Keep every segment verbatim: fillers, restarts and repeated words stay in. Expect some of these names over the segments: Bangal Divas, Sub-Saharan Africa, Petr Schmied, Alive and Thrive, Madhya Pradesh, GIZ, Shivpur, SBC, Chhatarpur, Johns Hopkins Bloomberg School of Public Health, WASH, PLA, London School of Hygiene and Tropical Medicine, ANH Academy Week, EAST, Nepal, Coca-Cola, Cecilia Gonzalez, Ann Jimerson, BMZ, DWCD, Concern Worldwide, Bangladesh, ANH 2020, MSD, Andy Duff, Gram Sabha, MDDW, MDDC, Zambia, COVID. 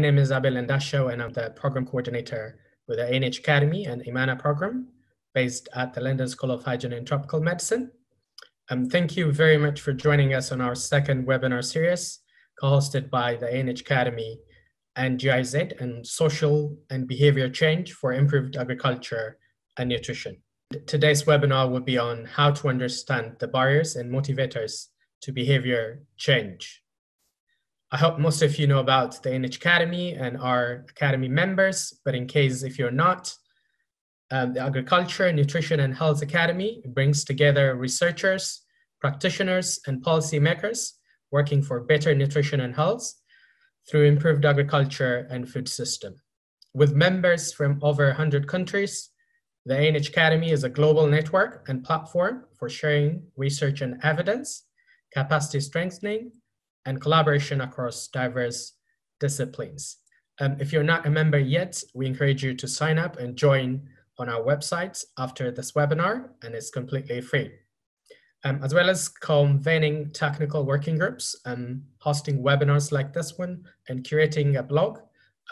My name is Abel Endashaw, and I'm the program coordinator with the A N H Academy and IMANA program based at the London School of Hygiene and Tropical Medicine. Um, thank you very much for joining us on our second webinar series, co-hosted by the A N H Academy and G I Z and Social and Behavior Change for Improved Agriculture and Nutrition. Today's webinar will be on how to understand the barriers and motivators to behavior change. I hope most of you know about the A N H Academy and our Academy members, but in case if you're not, um, the Agriculture, Nutrition and Health Academy brings together researchers, practitioners and policymakers working for better nutrition and health through improved agriculture and food system. With members from over one hundred countries, the A N H Academy is a global network and platform for sharing research and evidence, capacity strengthening, and collaboration across diverse disciplines. Um, if you're not a member yet, we encourage you to sign up and join on our website after this webinar, and it's completely free. Um, as well as convening technical working groups and hosting webinars like this one and curating a blog,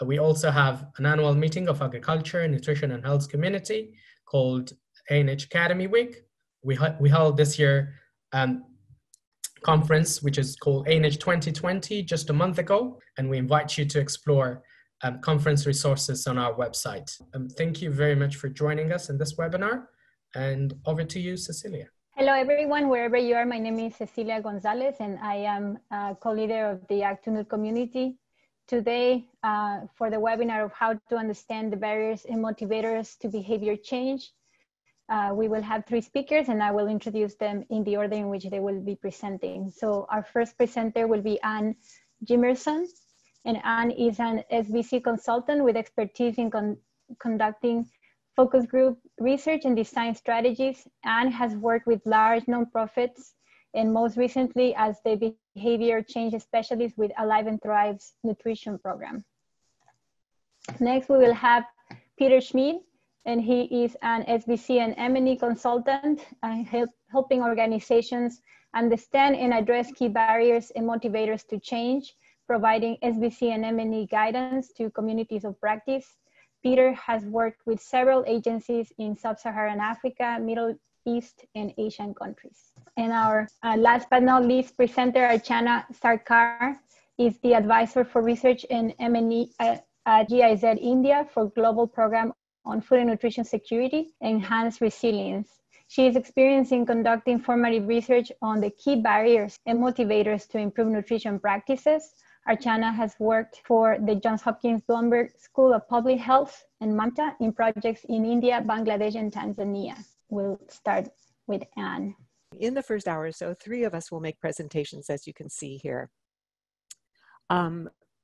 we also have an annual meeting of agriculture, nutrition and health community called A N H Academy Week. We, we held this year um, conference, which is called A N H twenty twenty, just a month ago, and we invite you to explore um, conference resources on our website. Um, thank you very much for joining us in this webinar, and over to you, Cecilia. Hello everyone, wherever you are, my name is Cecilia Gonzalez, and I am uh, co-leader of the Act two Nu community. Today, uh, for the webinar of how to understand the barriers and motivators to behavior change, Uh, we will have three speakers, and I will introduce them in the order in which they will be presenting. So our first presenter will be Ann Jimerson, and Ann is an S B C consultant with expertise in con conducting focus group research and design strategies. Ann has worked with large nonprofits, and most recently as the behavior change specialist with Alive and Thrive's nutrition program. Next, we will have Petr Schmied, and he is an S B C and M and E consultant uh, help, helping organizations understand and address key barriers and motivators to change, providing S B C and M and E guidance to communities of practice. Peter has worked with several agencies in Sub-Saharan Africa, Middle East, and Asian countries. And our uh, last but not least presenter, Archana Sarkar, is the advisor for research in M and E at uh, uh, G I Z India for global program on food and nutrition security, enhanced resilience. She is experienced in conducting formative research on the key barriers and motivators to improve nutrition practices. Archana has worked for the Johns Hopkins Bloomberg School of Public Health and MAMTA in projects in India, Bangladesh, and Tanzania. We'll start with Anne. In the first hour or so, three of us will make presentations, as you can see here. Um,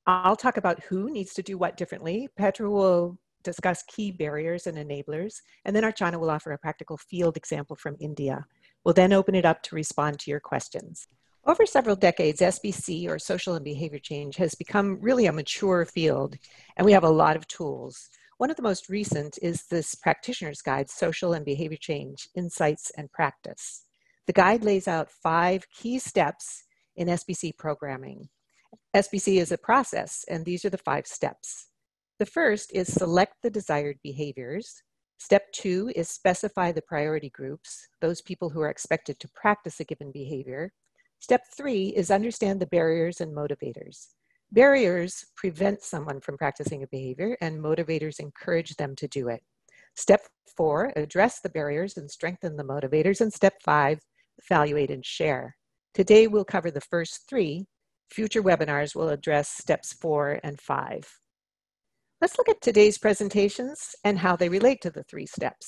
I'll talk about who needs to do what differently. Petra will discuss key barriers and enablers, and then Archana will offer a practical field example from India. We'll then open it up to respond to your questions. Over several decades, S B C, or social and behavior change, has become really a mature field, and we have a lot of tools. One of the most recent is this practitioner's guide, Social and Behavior Change, Insights and Practice. The guide lays out five key steps in S B C programming. S B C is a process, and these are the five steps. The first is select the desired behaviors. Step two is specify the priority groups, those people who are expected to practice a given behavior. Step three is understand the barriers and motivators. Barriers prevent someone from practicing a behavior, and motivators encourage them to do it. Step four, address the barriers and strengthen the motivators. And step five, evaluate and share. Today we'll cover the first three. Future webinars will address steps four and five. Let's look at today's presentations and how they relate to the three steps.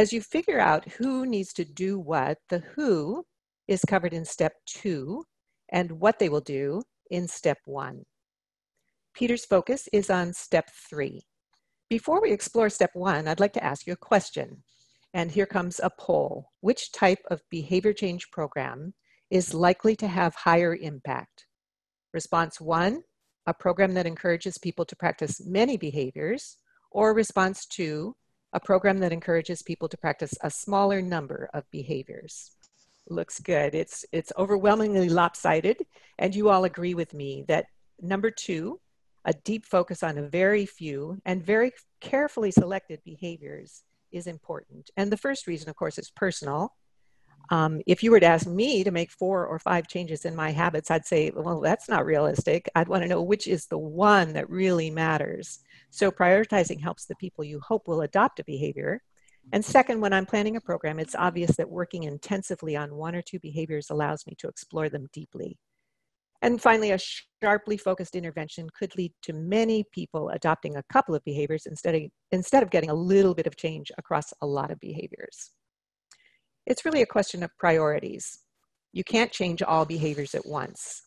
As you figure out who needs to do what, the who is covered in step two, and what they will do in step one. Peter's focus is on step three. Before we explore step one, I'd like to ask you a question. And here comes a poll. Which type of behavior change program is likely to have higher impact? Response one, a program that encourages people to practice many behaviors, or response to a program that encourages people to practice a smaller number of behaviors. Looks good. It's, it's overwhelmingly lopsided, and you all agree with me that number two, a deep focus on a very few and very carefully selected behaviors is important. And the first reason, of course, is personal. Um, if you were to ask me to make four or five changes in my habits, I'd say, well, that's not realistic. I'd want to know which is the one that really matters. So prioritizing helps the people you hope will adopt a behavior. And second, when I'm planning a program, it's obvious that working intensively on one or two behaviors allows me to explore them deeply. And finally, a sharply focused intervention could lead to many people adopting a couple of behaviors instead of, instead of getting a little bit of change across a lot of behaviors. It's really a question of priorities. You can't change all behaviors at once.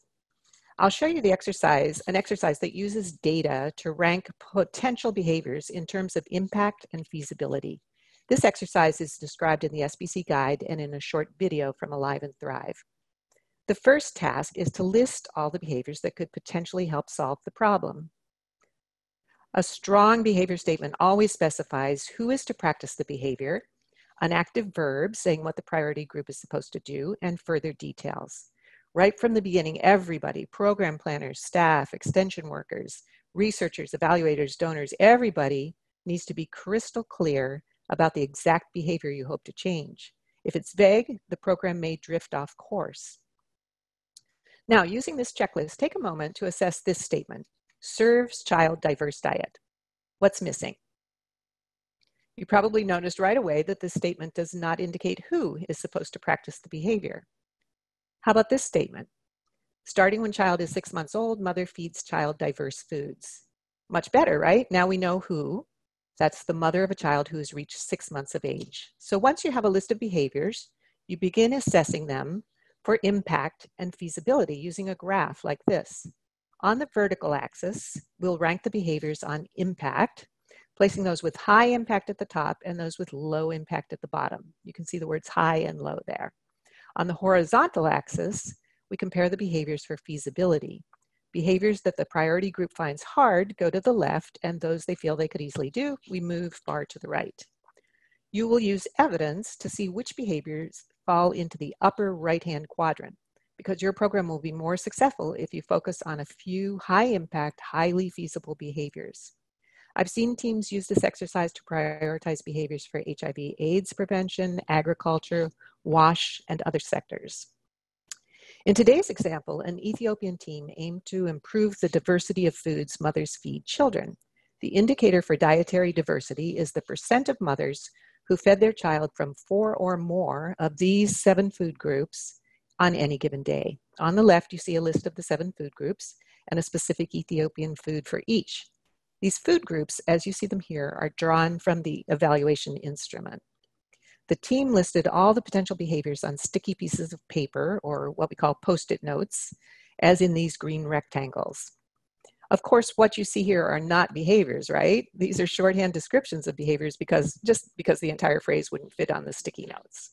I'll show you the exercise, an exercise that uses data to rank potential behaviors in terms of impact and feasibility. This exercise is described in the S B C guide and in a short video from Alive and Thrive. The first task is to list all the behaviors that could potentially help solve the problem. A strong behavior statement always specifies who is to practice the behavior, an active verb saying what the priority group is supposed to do, and further details. Right from the beginning, everybody, program planners, staff, extension workers, researchers, evaluators, donors, everybody needs to be crystal clear about the exact behavior you hope to change. If it's vague, the program may drift off course. Now, using this checklist, take a moment to assess this statement. Serves child diverse diet. What's missing? You probably noticed right away that this statement does not indicate who is supposed to practice the behavior. How about this statement? Starting when child is six months old, mother feeds child diverse foods. Much better, right? Now we know who. That's the mother of a child who has reached six months of age. So once you have a list of behaviors, you begin assessing them for impact and feasibility using a graph like this. On the vertical axis, we'll rank the behaviors on impact, placing those with high impact at the top and those with low impact at the bottom. You can see the words high and low there. On the horizontal axis, we compare the behaviors for feasibility. Behaviors that the priority group finds hard go to the left, and those they feel they could easily do, we move far to the right. You will use evidence to see which behaviors fall into the upper right-hand quadrant, because your program will be more successful if you focus on a few high-impact, highly feasible behaviors. I've seen teams use this exercise to prioritize behaviors for H I V AIDS prevention, agriculture, WASH, and other sectors. In today's example, an Ethiopian team aimed to improve the diversity of foods mothers feed children. The indicator for dietary diversity is the percent of mothers who fed their child from four or more of these seven food groups on any given day. On the left, you see a list of the seven food groups and a specific Ethiopian food for each. These food groups, as you see them here, are drawn from the evaluation instrument. The team listed all the potential behaviors on sticky pieces of paper, or what we call post-it notes, as in these green rectangles. Of course, what you see here are not behaviors, right? These are shorthand descriptions of behaviors because just because the entire phrase wouldn't fit on the sticky notes.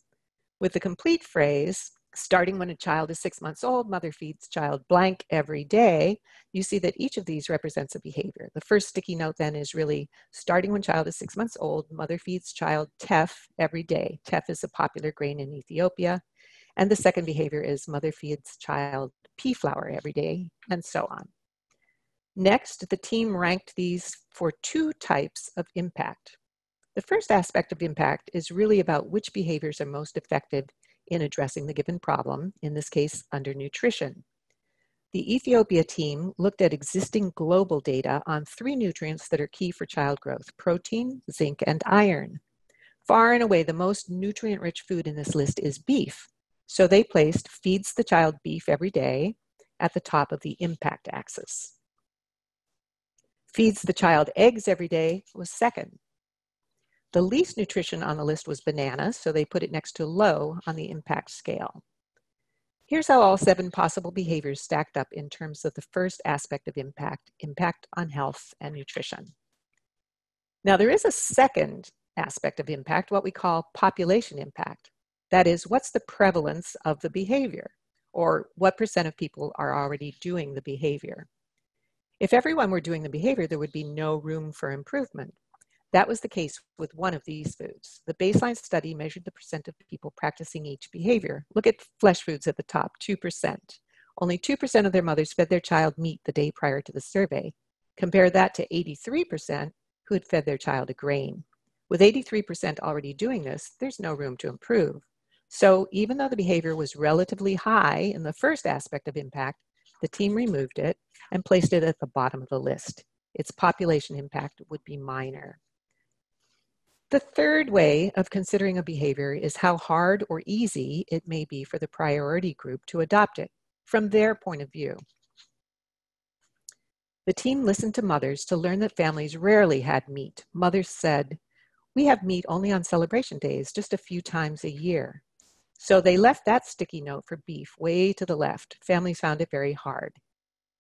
With the complete phrase, starting when a child is six months old, mother feeds child blank every day, you see that each of these represents a behavior. The first sticky note then is really starting when child is six months old, mother feeds child teff every day. Teff is a popular grain in Ethiopia. And the second behavior is mother feeds child pea flour every day, and so on. Next, the team ranked these for two types of impact. The first aspect of impact is really about which behaviors are most effective in addressing the given problem, in this case, undernutrition. The Ethiopia team looked at existing global data on three nutrients that are key for child growth: protein, zinc, and iron. Far and away, the most nutrient-rich food in this list is beef. So they placed feeds the child beef every day at the top of the impact axis. Feeds the child eggs every day was second. The least nutrition on the list was banana, so they put it next to low on the impact scale. Here's how all seven possible behaviors stacked up in terms of the first aspect of impact, impact on health and nutrition. Now there is a second aspect of impact, what we call population impact. That is, what's the prevalence of the behavior, or what percent of people are already doing the behavior. If everyone were doing the behavior, there would be no room for improvement. That was the case with one of these foods. The baseline study measured the percent of people practicing each behavior. Look at flesh foods at the top, two percent. Only two percent of their mothers fed their child meat the day prior to the survey. Compare that to eighty-three percent who had fed their child a grain. With eighty-three percent already doing this, there's no room to improve. So even though the behavior was relatively high in the first aspect of impact, the team removed it and placed it at the bottom of the list. Its population impact would be minor. The third way of considering a behavior is how hard or easy it may be for the priority group to adopt it from their point of view. The team listened to mothers to learn that families rarely had meat. Mothers said, "We have meat only on celebration days, just a few times a year." So they left that sticky note for beef way to the left. Families found it very hard.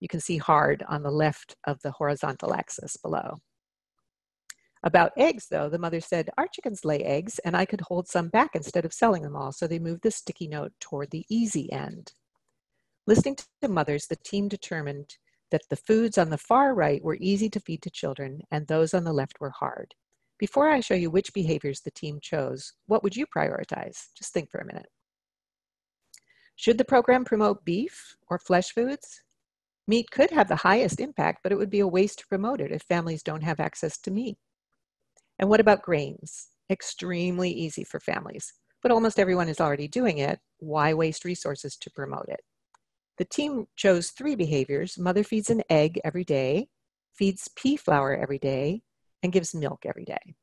You can see hard on the left of the horizontal axis below. About eggs, though, the mother said, "Our chickens lay eggs, and I could hold some back instead of selling them all." So they moved the sticky note toward the easy end. Listening to mothers, the team determined that the foods on the far right were easy to feed to children, and those on the left were hard. Before I show you which behaviors the team chose, what would you prioritize? Just think for a minute. Should the program promote beef or flesh foods? Meat could have the highest impact, but it would be a waste to promote it if families don't have access to meat. And what about grains? Extremely easy for families, but almost everyone is already doing it. Why waste resources to promote it? The team chose three behaviors. Mother feeds an egg every day, feeds pea flour every day, and gives milk every day.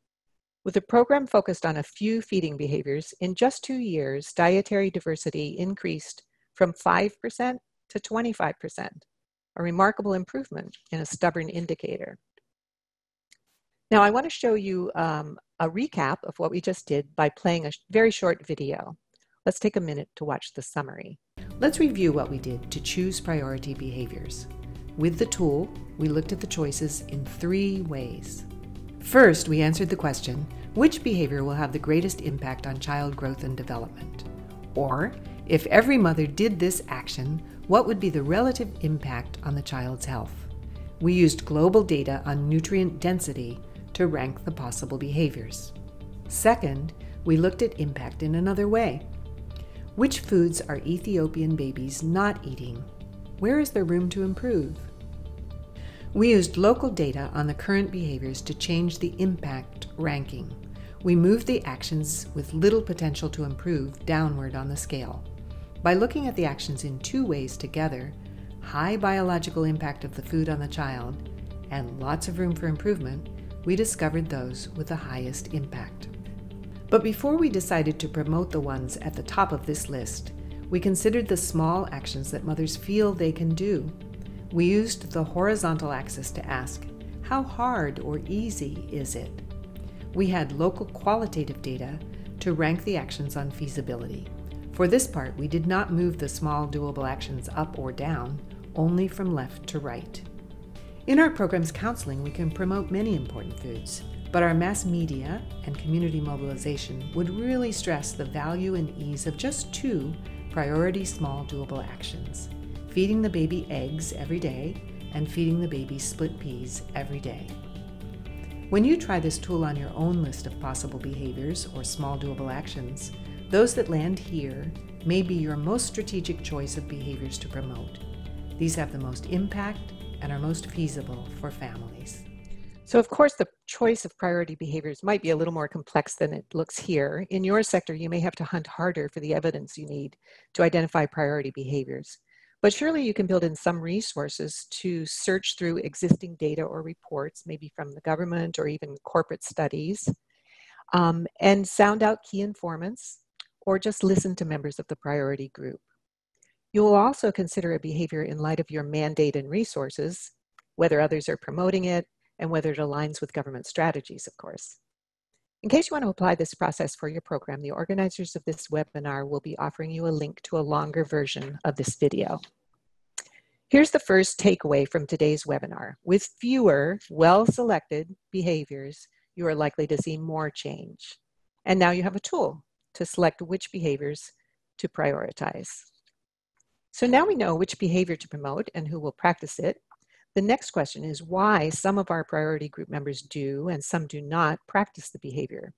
With the program focused on a few feeding behaviors, in just two years, dietary diversity increased from five percent to twenty-five percent, a remarkable improvement in a stubborn indicator. Now, I want to show you um, a recap of what we just did by playing a very short video. Let's take a minute to watch the summary. Let's review what we did to choose priority behaviors. With the tool, we looked at the choices in three ways. First, we answered the question, which behavior will have the greatest impact on child growth and development? Or, if every mother did this action, what would be the relative impact on the child's health? We used global data on nutrient density to rank the possible behaviors. Second, we looked at impact in another way. Which foods are Ethiopian babies not eating? Where is there room to improve? We used local data on the current behaviors to change the impact ranking. We moved the actions with little potential to improve downward on the scale. By looking at the actions in two ways together, high biological impact of the food on the child and lots of room for improvement, we discovered those with the highest impact. But before we decided to promote the ones at the top of this list, we considered the small actions that mothers feel they can do. We used the horizontal axis to ask, how hard or easy is it? We had local qualitative data to rank the actions on feasibility. For this part, we did not move the small doable actions up or down, only from left to right. In our program's counseling, we can promote many important foods, but our mass media and community mobilization would really stress the value and ease of just two priority small doable actions. Feeding the baby eggs every day, and feeding the baby split peas every day. When you try this tool on your own list of possible behaviors or small doable actions, those that land here may be your most strategic choice of behaviors to promote. These have the most impact and are most feasible for families. So of course, the choice of priority behaviors might be a little more complex than it looks here. In your sector, you may have to hunt harder for the evidence you need to identify priority behaviors. But surely you can build in some resources to search through existing data or reports, maybe from the government or even corporate studies, um, and sound out key informants, or just listen to members of the priority group. You will also consider a behavior in light of your mandate and resources, whether others are promoting it, and whether it aligns with government strategies, of course. In case you want to apply this process for your program, the organizers of this webinar will be offering you a link to a longer version of this video. Here's the first takeaway from today's webinar. With fewer, well-selected behaviors, you are likely to see more change. And now you have a tool to select which behaviors to prioritize. So now we know which behavior to promote and who will practice it. The next question is why some of our priority group members do and some do not practice the behavior.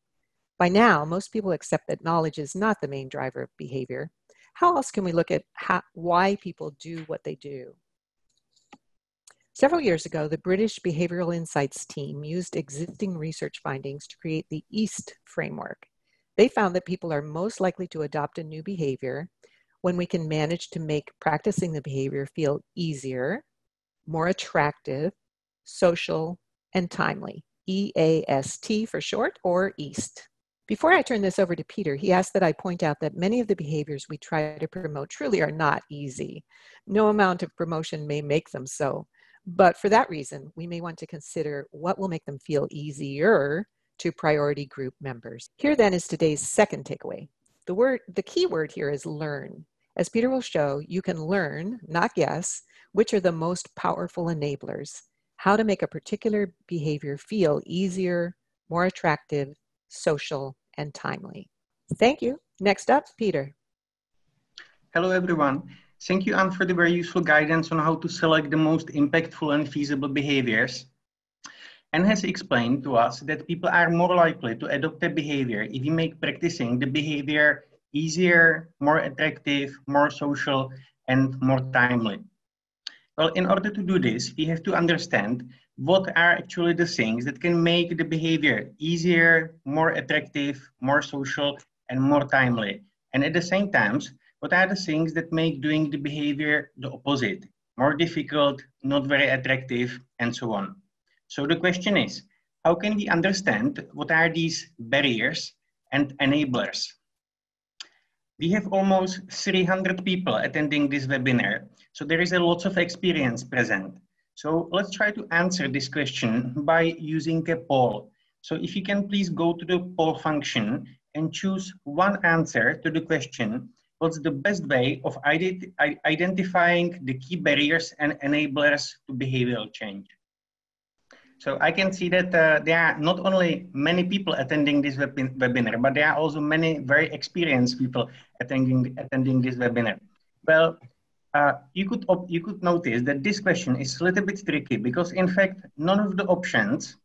By now, most people accept that knowledge is not the main driver of behavior. How else can we look at how, why people do what they do? Several years ago, the British Behavioral Insights team used existing research findings to create the EAST framework. They found that people are most likely to adopt a new behavior when we can manage to make practicing the behavior feel easier, more attractive, social, and timely. E A S T for short, or EAST. Before I turn this over to Peter, he asked that I point out that many of the behaviors we try to promote truly are not easy. No amount of promotion may make them so. But for that reason, we may want to consider what will make them feel easier to priority group members. Here then is today's second takeaway. The word, the key word here is learn. As Peter will show, you can learn, not guess, which are the most powerful enablers, how to make a particular behavior feel easier, more attractive, social, and timely. Thank you. Next up, Peter. Hello, everyone. Thank you, Ann, for the very useful guidance on how to select the most impactful and feasible behaviors. Ann has explained to us that people are more likely to adopt a behavior if we make practicing the behavior easier, more attractive, more social, and more timely. Well, in order to do this, we have to understand what are actually the things that can make the behavior easier, more attractive, more social, and more timely. And at the same time, what are the things that make doing the behavior the opposite, more difficult, not very attractive, and so on. So the question is, how can we understand what are these barriers and enablers? We have almost three hundred people attending this webinar, so there is a lot of experience present. So let's try to answer this question by using a poll. So if you can please go to the poll function and choose one answer to the question, what's the best way of ident- identifying the key barriers and enablers to behavioral change? So I can see that uh, there are not only many people attending this web webinar, but there are also many very experienced people attending, attending this webinar. Well, uh, you, could op you could notice that this question is a little bit tricky because in fact, none of the options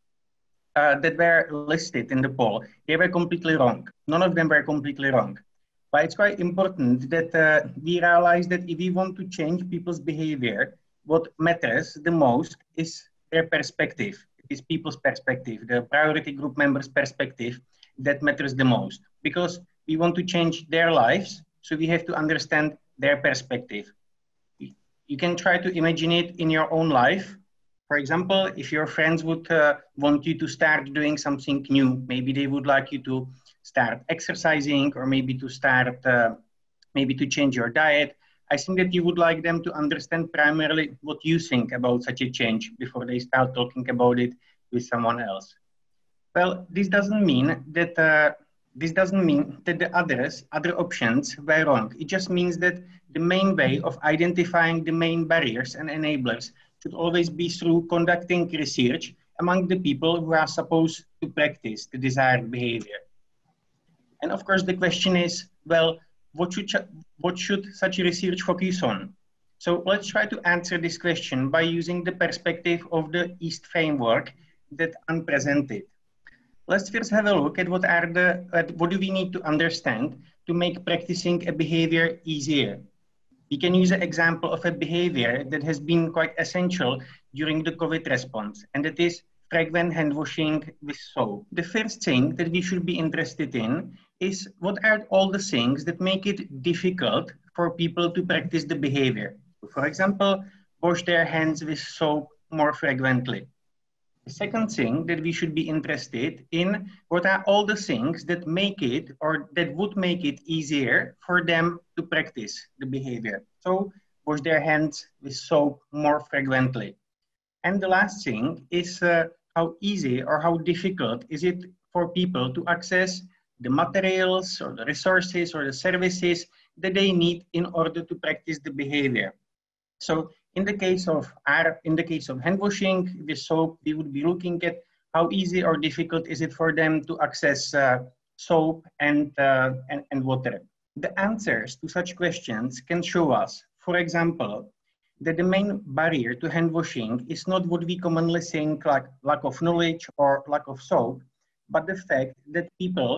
uh, that were listed in the poll, they were completely wrong. None of them were completely wrong. But it's quite important that uh, we realize that if we want to change people's behavior, what matters the most is their perspective, it is people's perspective, the priority group members' perspective that matters the most. Because we want to change their lives, so we have to understand their perspective. You can try to imagine it in your own life. For example, if your friends would uh, want you to start doing something new, maybe they would like you to start exercising or maybe to start, uh, maybe to change your diet. I think that you would like them to understand primarily what you think about such a change before they start talking about it with someone else. Well, this doesn't mean that uh, this doesn't mean that the others, other options were wrong. It just means that the main way of identifying the main barriers and enablers should always be through conducting research among the people who are supposed to practice the desired behavior. And of course, the question is, well, What should, what should such research focus on? So let's try to answer this question by using the perspective of the EAST framework that Ann presented. Let's first have a look at what are the, at what do we need to understand to make practicing a behavior easier. We can use an example of a behavior that has been quite essential during the COVID response, and that is frequent hand washing with soap. The first thing that we should be interested in is what are all the things that make it difficult for people to practice the behavior. For example, wash their hands with soap more frequently. The second thing that we should be interested in, what are all the things that make it or that would make it easier for them to practice the behavior. So wash their hands with soap more frequently. And the last thing is uh, how easy or how difficult is it for people to access the materials or the resources or the services that they need in order to practice the behavior. So in the case of our, in the case of hand washing with soap, we would be looking at how easy or difficult is it for them to access uh, soap and, uh, and, and water. The answers to such questions can show us, for example, that the main barrier to hand washing is not what we commonly think like lack of knowledge or lack of soap, but the fact that people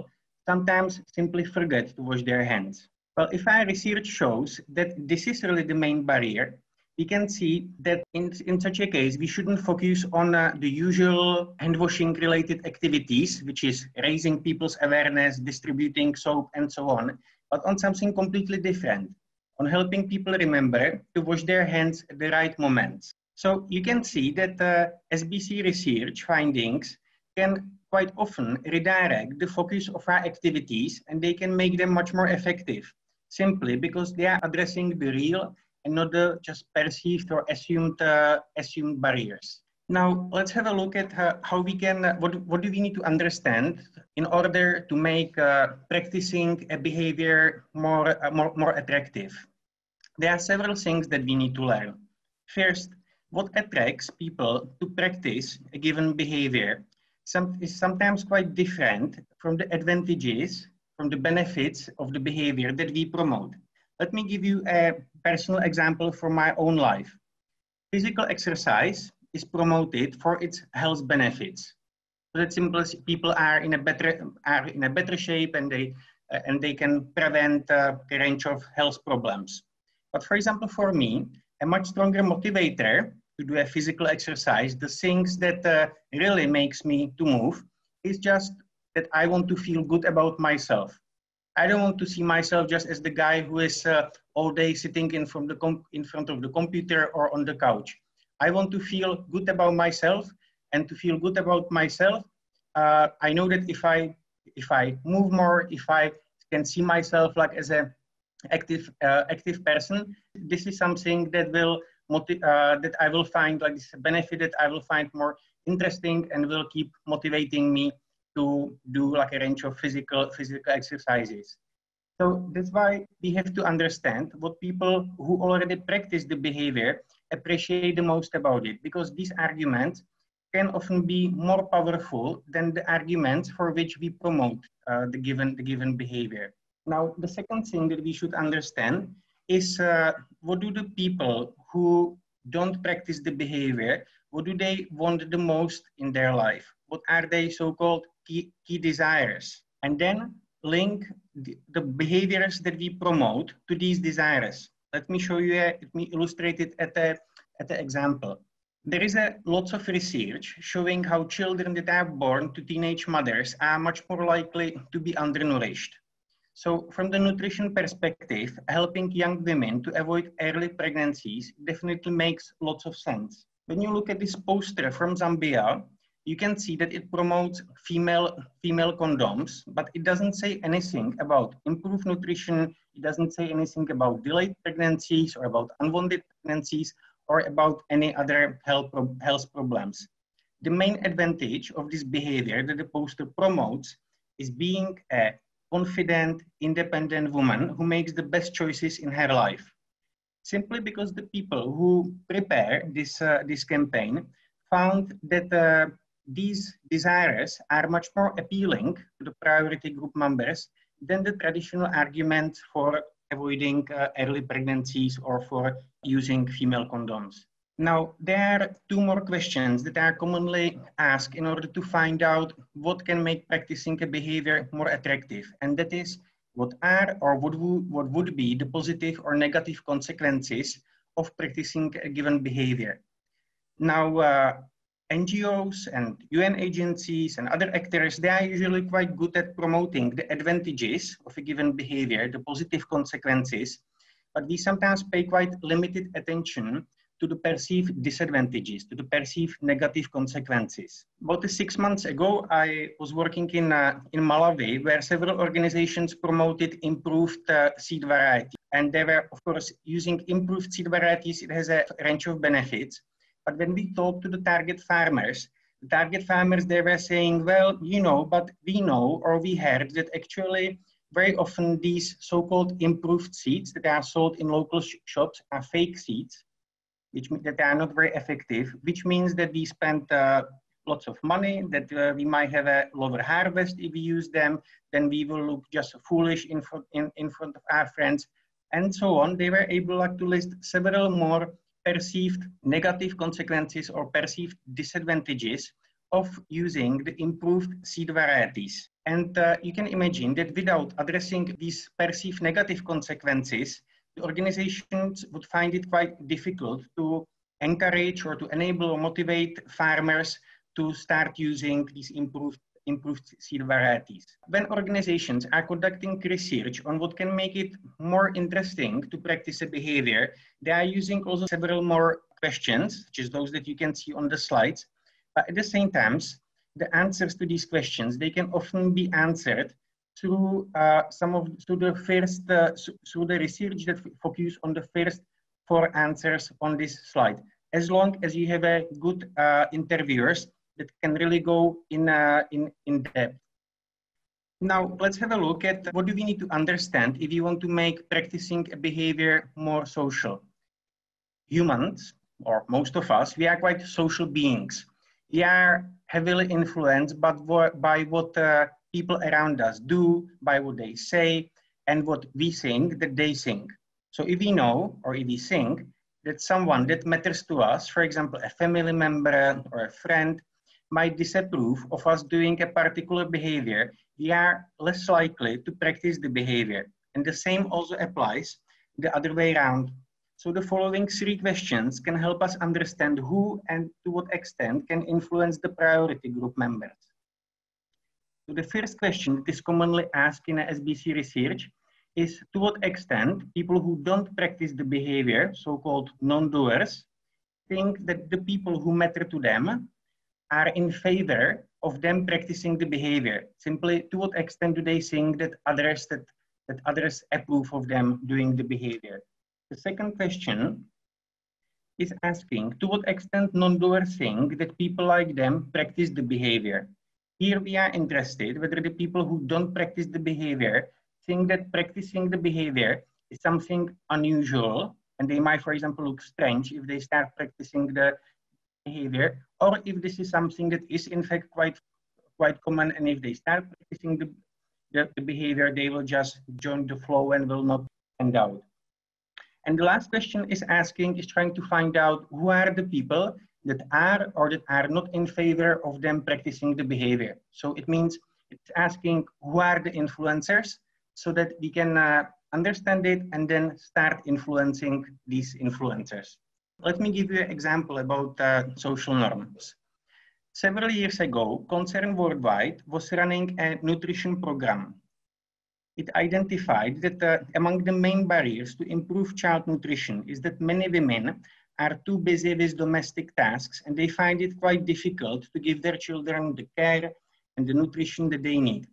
sometimes simply forget to wash their hands. Well, if our research shows that this is really the main barrier, we can see that in, in such a case, we shouldn't focus on uh, the usual hand-washing related activities, which is raising people's awareness, distributing soap, and so on, but on something completely different, on helping people remember to wash their hands at the right moments. So you can see that uh, S B C research findings can quite often redirect the focus of our activities, and they can make them much more effective, simply because they are addressing the real and not the just perceived or assumed, uh, assumed barriers. Now, let's have a look at uh, how we can, uh, what, what do we need to understand in order to make uh, practicing a behavior more, uh, more, more attractive. There are several things that we need to learn. First, what attracts people to practice a given behavior some, is sometimes quite different from the advantages, from the benefits of the behavior that we promote. Let me give you a personal example from my own life. Physical exercise is promoted for its health benefits. So that simply people are in a better, are in a better shape, and they, uh, and they can prevent uh, a range of health problems. But for example, for me, a much stronger motivator to do a physical exercise, the things that uh, really makes me to move, is just that I want to feel good about myself. I don't want to see myself just as the guy who is uh, all day sitting in, from the com in front of the computer or on the couch. I want to feel good about myself, and to feel good about myself, uh, I know that if I, if I move more, if I can see myself like as an active, uh, active person, this is something that, will motiv uh, that I will find, like this benefit that I will find more interesting and will keep motivating me to do like a range of physical, physical exercises. So that's why we have to understand what people who already practice the behavior appreciate the most about it, because these arguments can often be more powerful than the arguments for which we promote uh, the, given, the given behavior. Now, the second thing that we should understand is uh, what do the people who don't practice the behavior, what do they want the most in their life? What are they so-called Key, key desires, and then link the, the behaviors that we promote to these desires. Let me show you, a, let me illustrate it at an at a example. There is a, lots of research showing how children that are born to teenage mothers are much more likely to be undernourished. So from the nutrition perspective, helping young women to avoid early pregnancies definitely makes lots of sense. When you look at this poster from Zambia, you can see that it promotes female, female condoms, but it doesn't say anything about improved nutrition. It doesn't say anything about delayed pregnancies or about unwanted pregnancies or about any other health, health problems. The main advantage of this behavior that the poster promotes is being a confident, independent woman who makes the best choices in her life. Simply because the people who prepare this, uh, this campaign found that uh, these desires are much more appealing to the priority group members than the traditional argument for avoiding uh, early pregnancies or for using female condoms. Now, there are two more questions that are commonly asked in order to find out what can make practicing a behavior more attractive. And that is, what are or what, what would be the positive or negative consequences of practicing a given behavior? Now, uh, N G Os and U N agencies and other actors, they are usually quite good at promoting the advantages of a given behavior, the positive consequences, but we sometimes pay quite limited attention to the perceived disadvantages, to the perceived negative consequences. About six months ago, I was working in, uh, in Malawi, where several organizations promoted improved uh, seed variety. And they were, of course, using improved seed varieties. It has a range of benefits. But when we talked to the target farmers, the target farmers, they were saying, well, you know, but we know or we heard that actually very often these so-called improved seeds that are sold in local sh shops are fake seeds, which means that they are not very effective, which means that we spent uh, lots of money, that uh, we might have a lower harvest if we use them, then we will look just foolish in front, in, in front of our friends, and so on. They were able like, to list several more perceived negative consequences or perceived disadvantages of using the improved seed varieties. And uh, you can imagine that without addressing these perceived negative consequences, organizations would find it quite difficult to encourage or to enable or motivate farmers to start using these improved improved seed varieties. When organizations are conducting research on what can make it more interesting to practice a behavior, they are using also several more questions, which is those that you can see on the slides. But at the same time, the answers to these questions, they can often be answered through uh, some of through the first uh, through the research that focus on the first four answers on this slide. As long as you have a good uh, interviewers that can really go in, uh, in, in depth. Now, let's have a look at what do we need to understand if you want to make practicing a behavior more social. Humans, or most of us, we are quite social beings. We are heavily influenced by what, by what uh, people around us do, by what they say, and what we think that they think. So if we know, or if we think, that someone that matters to us, for example, a family member or a friend, might disapprove of us doing a particular behavior, we are less likely to practice the behavior. And the same also applies the other way around. So the following three questions can help us understand who and to what extent can influence the priority group members. So the first question that is commonly asked in S B C research is to what extent people who don't practice the behavior, so-called non-doers, think that the people who matter to them are in favor of them practicing the behavior. Simply, to what extent do they think that others, that, that others approve of them doing the behavior? The second question is asking to what extent non-doers think that people like them practice the behavior. Here we are interested whether the people who don't practice the behavior think that practicing the behavior is something unusual, and they might, for example, look strange if they start practicing the behavior, or if this is something that is in fact quite, quite common, and if they start practicing the, the, the behavior, they will just join the flow and will not stand out. And the last question is asking, is trying to find out who are the people that are or that are not in favor of them practicing the behavior. So it means it's asking who are the influencers, so that we can uh, understand it and then start influencing these influencers. Let me give you an example about uh, social norms. Several years ago, Concern Worldwide was running a nutrition program. It identified that uh, among the main barriers to improve child nutrition is that many women are too busy with domestic tasks, and they find it quite difficult to give their children the care and the nutrition that they need.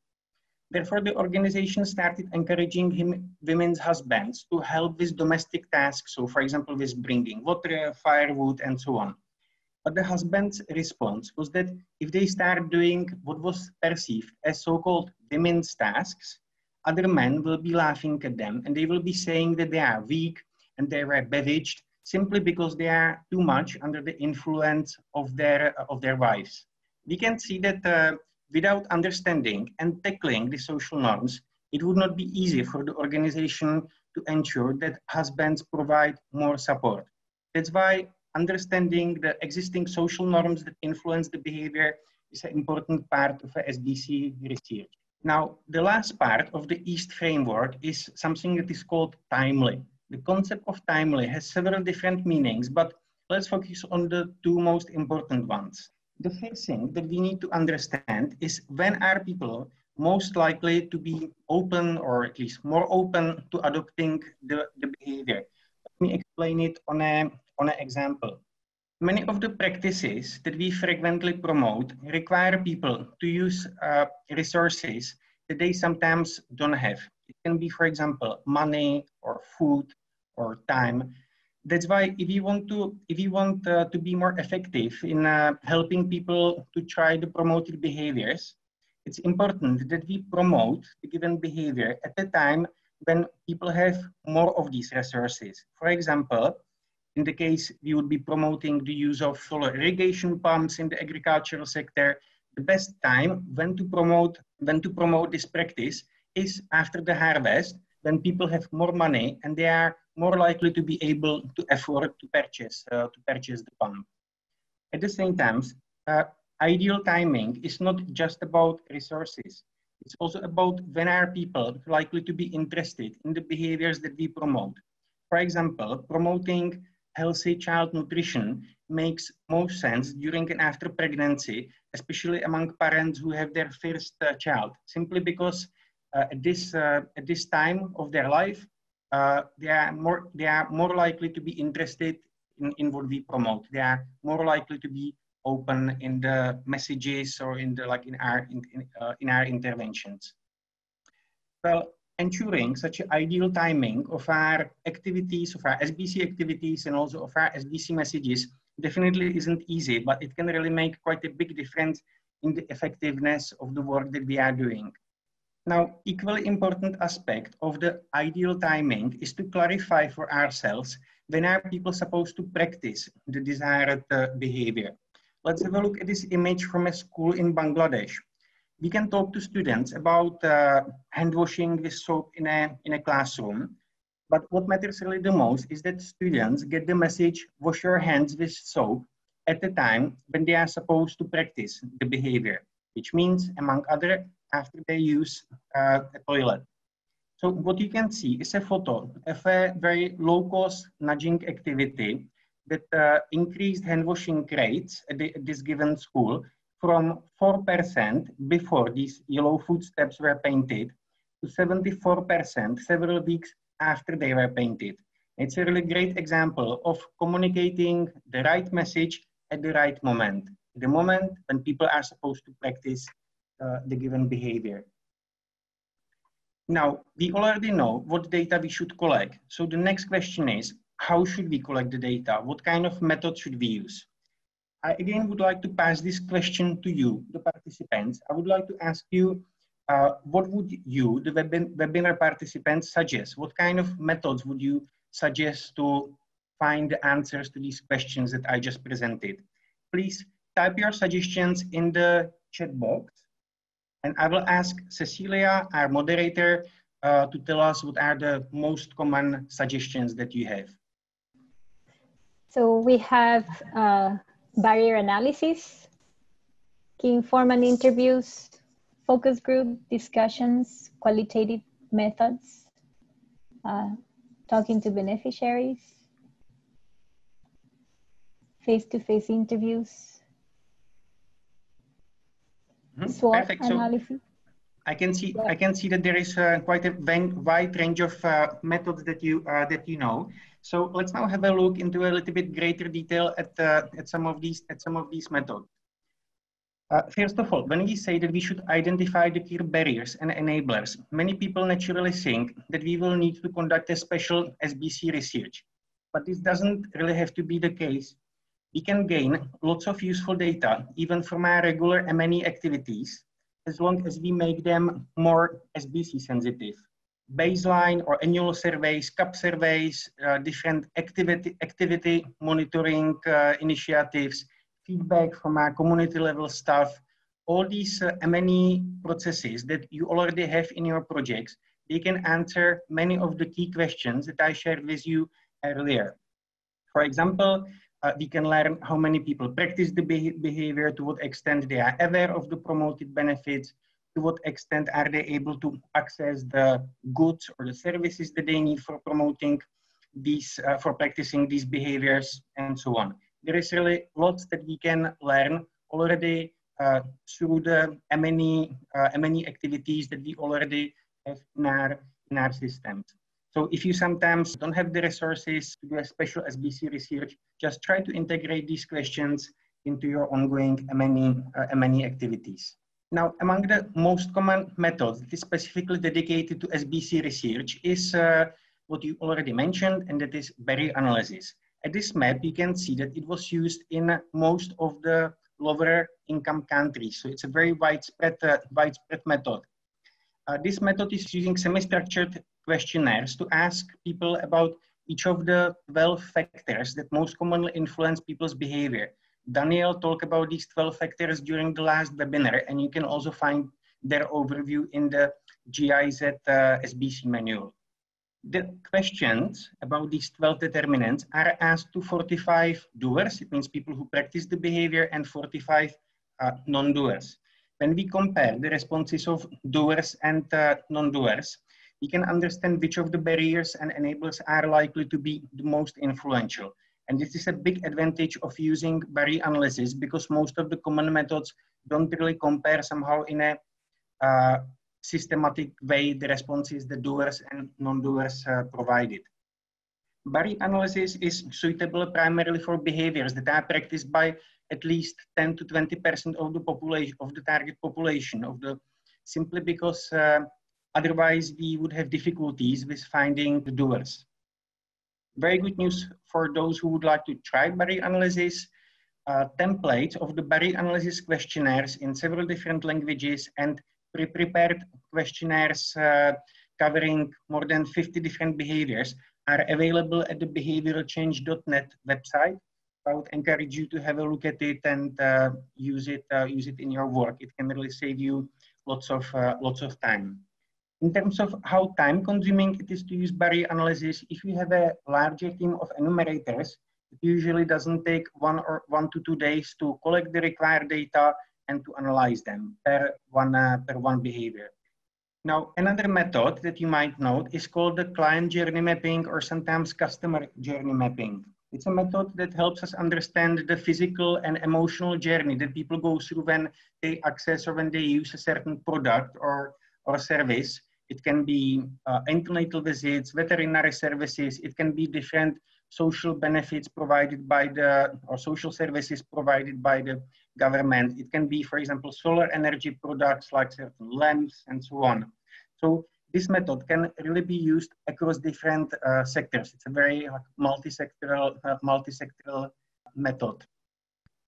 Therefore, the organization started encouraging him, women's husbands to help with domestic tasks. So, for example, with bringing water, firewood, and so on. But the husband's response was that if they start doing what was perceived as so-called women's tasks, other men will be laughing at them, and they will be saying that they are weak and they were bewitched simply because they are too much under the influence of their, of their wives. We can see that uh, without understanding and tackling the social norms, it would not be easy for the organization to ensure that husbands provide more support. That's why understanding the existing social norms that influence the behavior is an important part of S B C research. Now, the last part of the EAST framework is something that is called timely. The concept of timely has several different meanings, but let's focus on the two most important ones. The first thing that we need to understand is when are people most likely to be open, or at least more open, to adopting the, the behavior. Let me explain it on a, on an example. Many of the practices that we frequently promote require people to use uh, resources that they sometimes don't have. It can be, for example, money or food or time. That's why if you want to, if you want uh, to be more effective in uh, helping people to try the promoted behaviors, it's important that we promote the given behavior at the time when people have more of these resources. For example, in the case we would be promoting the use of solar irrigation pumps in the agricultural sector, the best time when to promote, when to promote this practice is after the harvest, when people have more money and they are more likely to be able to afford to purchase, uh, to purchase the pump. At the same time, uh, ideal timing is not just about resources. It's also about when are people likely to be interested in the behaviors that we promote. For example, promoting healthy child nutrition makes more sense during and after pregnancy, especially among parents who have their first uh, child, simply because uh, at, this, uh, at this time of their life, uh, they, are more, they are more likely to be interested in, in what we promote. They are more likely to be open in the messages or in the like in our in, in, uh, in our interventions. Well, ensuring such an ideal timing of our activities, of our S B C activities, and also of our S B C messages definitely isn't easy, but it can really make quite a big difference in the effectiveness of the work that we are doing. Now, equally important aspect of the ideal timing is to clarify for ourselves when are people supposed to practice the desired uh, behavior. Let's have a look at this image from a school in Bangladesh. We can talk to students about uh, hand washing with soap in a, in a classroom, but what matters really the most is that students get the message, wash your hands with soap, at the time when they are supposed to practice the behavior, which means, among other, after they use uh, a toilet. So what you can see is a photo of a very low-cost nudging activity that uh, increased hand washing rates at, the, at this given school from four percent before these yellow footsteps were painted to seventy-four percent several weeks after they were painted. It's a really great example of communicating the right message at the right moment, the moment when people are supposed to practice uh, the given behavior. Now, we already know what data we should collect. So the next question is, how should we collect the data? What kind of method should we use? I again would like to pass this question to you, the participants. I would like to ask you, uh, what would you, the webin webinar participants, suggest? What kind of methods would you suggest to find the answers to these questions that I just presented? Please type your suggestions in the chat box, and I will ask Cecilia, our moderator, uh, to tell us what are the most common suggestions that you have. So we have uh, barrier analysis, key informant interviews, focus group discussions, qualitative methods, uh, talking to beneficiaries, face-to-face interviews, mm-hmm. SWOT Perfect. analysis. So I can see yeah. I can see that there is uh, quite a wide range of uh, methods that you uh, that you know. So let's now have a look into a little bit greater detail at, uh, at some of these at some of these methods. Uh, first of all, when we say that we should identify the key barriers and enablers, many people naturally think that we will need to conduct a special S B C research, but this doesn't really have to be the case. We can gain lots of useful data even from our regular M and E activities, as long as we make them more S B C sensitive. Baseline or annual surveys, C U P surveys, uh, different activity, activity monitoring uh, initiatives, feedback from our community level staff, all these uh, M and E processes that you already have in your projects, they can answer many of the key questions that I shared with you earlier. For example, uh, we can learn how many people practice the be behavior, to what extent they are aware of the promoted benefits, to what extent are they able to access the goods or the services that they need for promoting these, uh, for practicing these behaviors, and so on. There is really lots that we can learn already uh, through the M and E uh, M and E activities that we already have in our, in our systems. So if you sometimes don't have the resources to do a special S B C research, just try to integrate these questions into your ongoing M and E, uh, M and E activities. Now, among the most common methods that is specifically dedicated to S B C research is uh, what you already mentioned, and that is barrier analysis. At this map, you can see that it was used in most of the lower income countries. So it's a very widespread, uh, widespread method. Uh, this method is using semi-structured questionnaires to ask people about each of the twelve factors that most commonly influence people's behavior. Daniel talked about these twelve factors during the last webinar, and you can also find their overview in the G I Z uh, S B C manual. The questions about these twelve determinants are asked to forty-five doers, it means people who practice the behavior, and forty-five uh, non-doers. When we compare the responses of doers and uh, non-doers, we can understand which of the barriers and enablers are likely to be the most influential. And this is a big advantage of using barrier analysis, because most of the common methods don't really compare somehow in a uh, systematic way the responses the doers and non-doers uh, provided. Barrier analysis is suitable primarily for behaviors that are practiced by at least ten to twenty percent of the population, of the target population, of the, simply because uh, otherwise we would have difficulties with finding the doers. Very good news for those who would like to try barrier analysis. Uh, templates of the barrier analysis questionnaires in several different languages and pre-prepared questionnaires uh, covering more than fifty different behaviors are available at the behavioral change dot net website. I would encourage you to have a look at it and uh, use it uh, use it in your work. It can really save you lots of uh, lots of time. In terms of how time-consuming it is to use barrier analysis, if you have a larger team of enumerators, it usually doesn't take one or one to two days to collect the required data and to analyze them per one uh, per one behavior. Now, another method that you might note is called the client journey mapping, or sometimes customer journey mapping. It's a method that helps us understand the physical and emotional journey that people go through when they access or when they use a certain product or or service. It can be uh, antenatal visits, veterinary services. It can be different social benefits provided by the, or social services provided by the government. It can be, for example, solar energy products like certain lamps and so on. So this method can really be used across different uh, sectors. It's a very uh, multi-sectoral, uh, multi-sectoral method.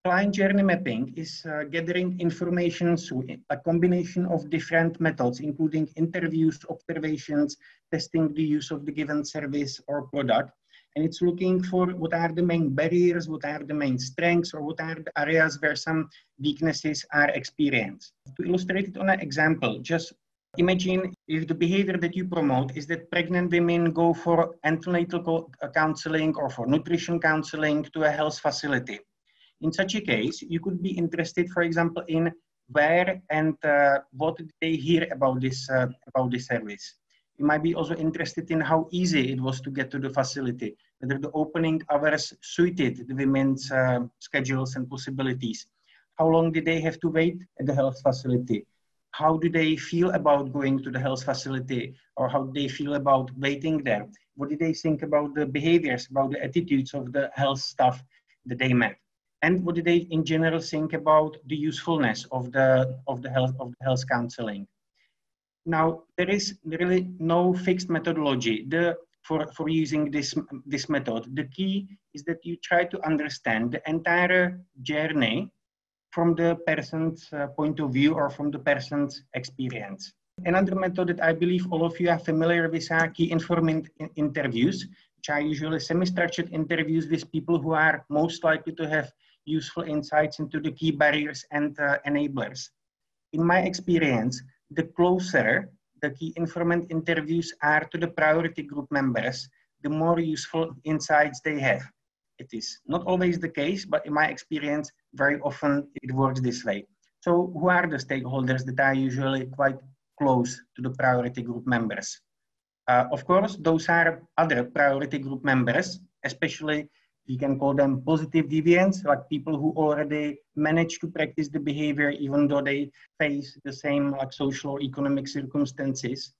Client journey mapping is uh, gathering information through a combination of different methods, including interviews, observations, testing the use of the given service or product. And it's looking for what are the main barriers, what are the main strengths, or what are the areas where some weaknesses are experienced. To illustrate it on an example, just imagine if the behavior that you promote is that pregnant women go for antenatal counseling or for nutrition counseling to a health facility. In such a case, you could be interested, for example, in where and uh, what did they hear about this, uh, about this service. You might be also interested in how easy it was to get to the facility, whether the opening hours suited the women's uh, schedules and possibilities. How long did they have to wait at the health facility? How do they feel about going to the health facility, or how do they feel about waiting there? What do they think about the behaviors, about the attitudes of the health staff that they met? And what do they in general think about the usefulness of the, of the, health, of the health counseling? Now, there is really no fixed methodology the, for, for using this, this method. The key is that you try to understand the entire journey from the person's uh, point of view or from the person's experience. Another method that I believe all of you are familiar with are key informant interviews, which are usually semi-structured interviews with people who are most likely to have useful insights into the key barriers and uh, enablers. In my experience, the closer the key informant interviews are to the priority group members, the more useful insights they have. It is not always the case, but in my experience, very often it works this way. So who are the stakeholders that are usually quite close to the priority group members? Uh, of course, those are other priority group members, especially you can call them positive deviants, like people who already manage to practice the behavior even though they face the same like social or economic circumstances.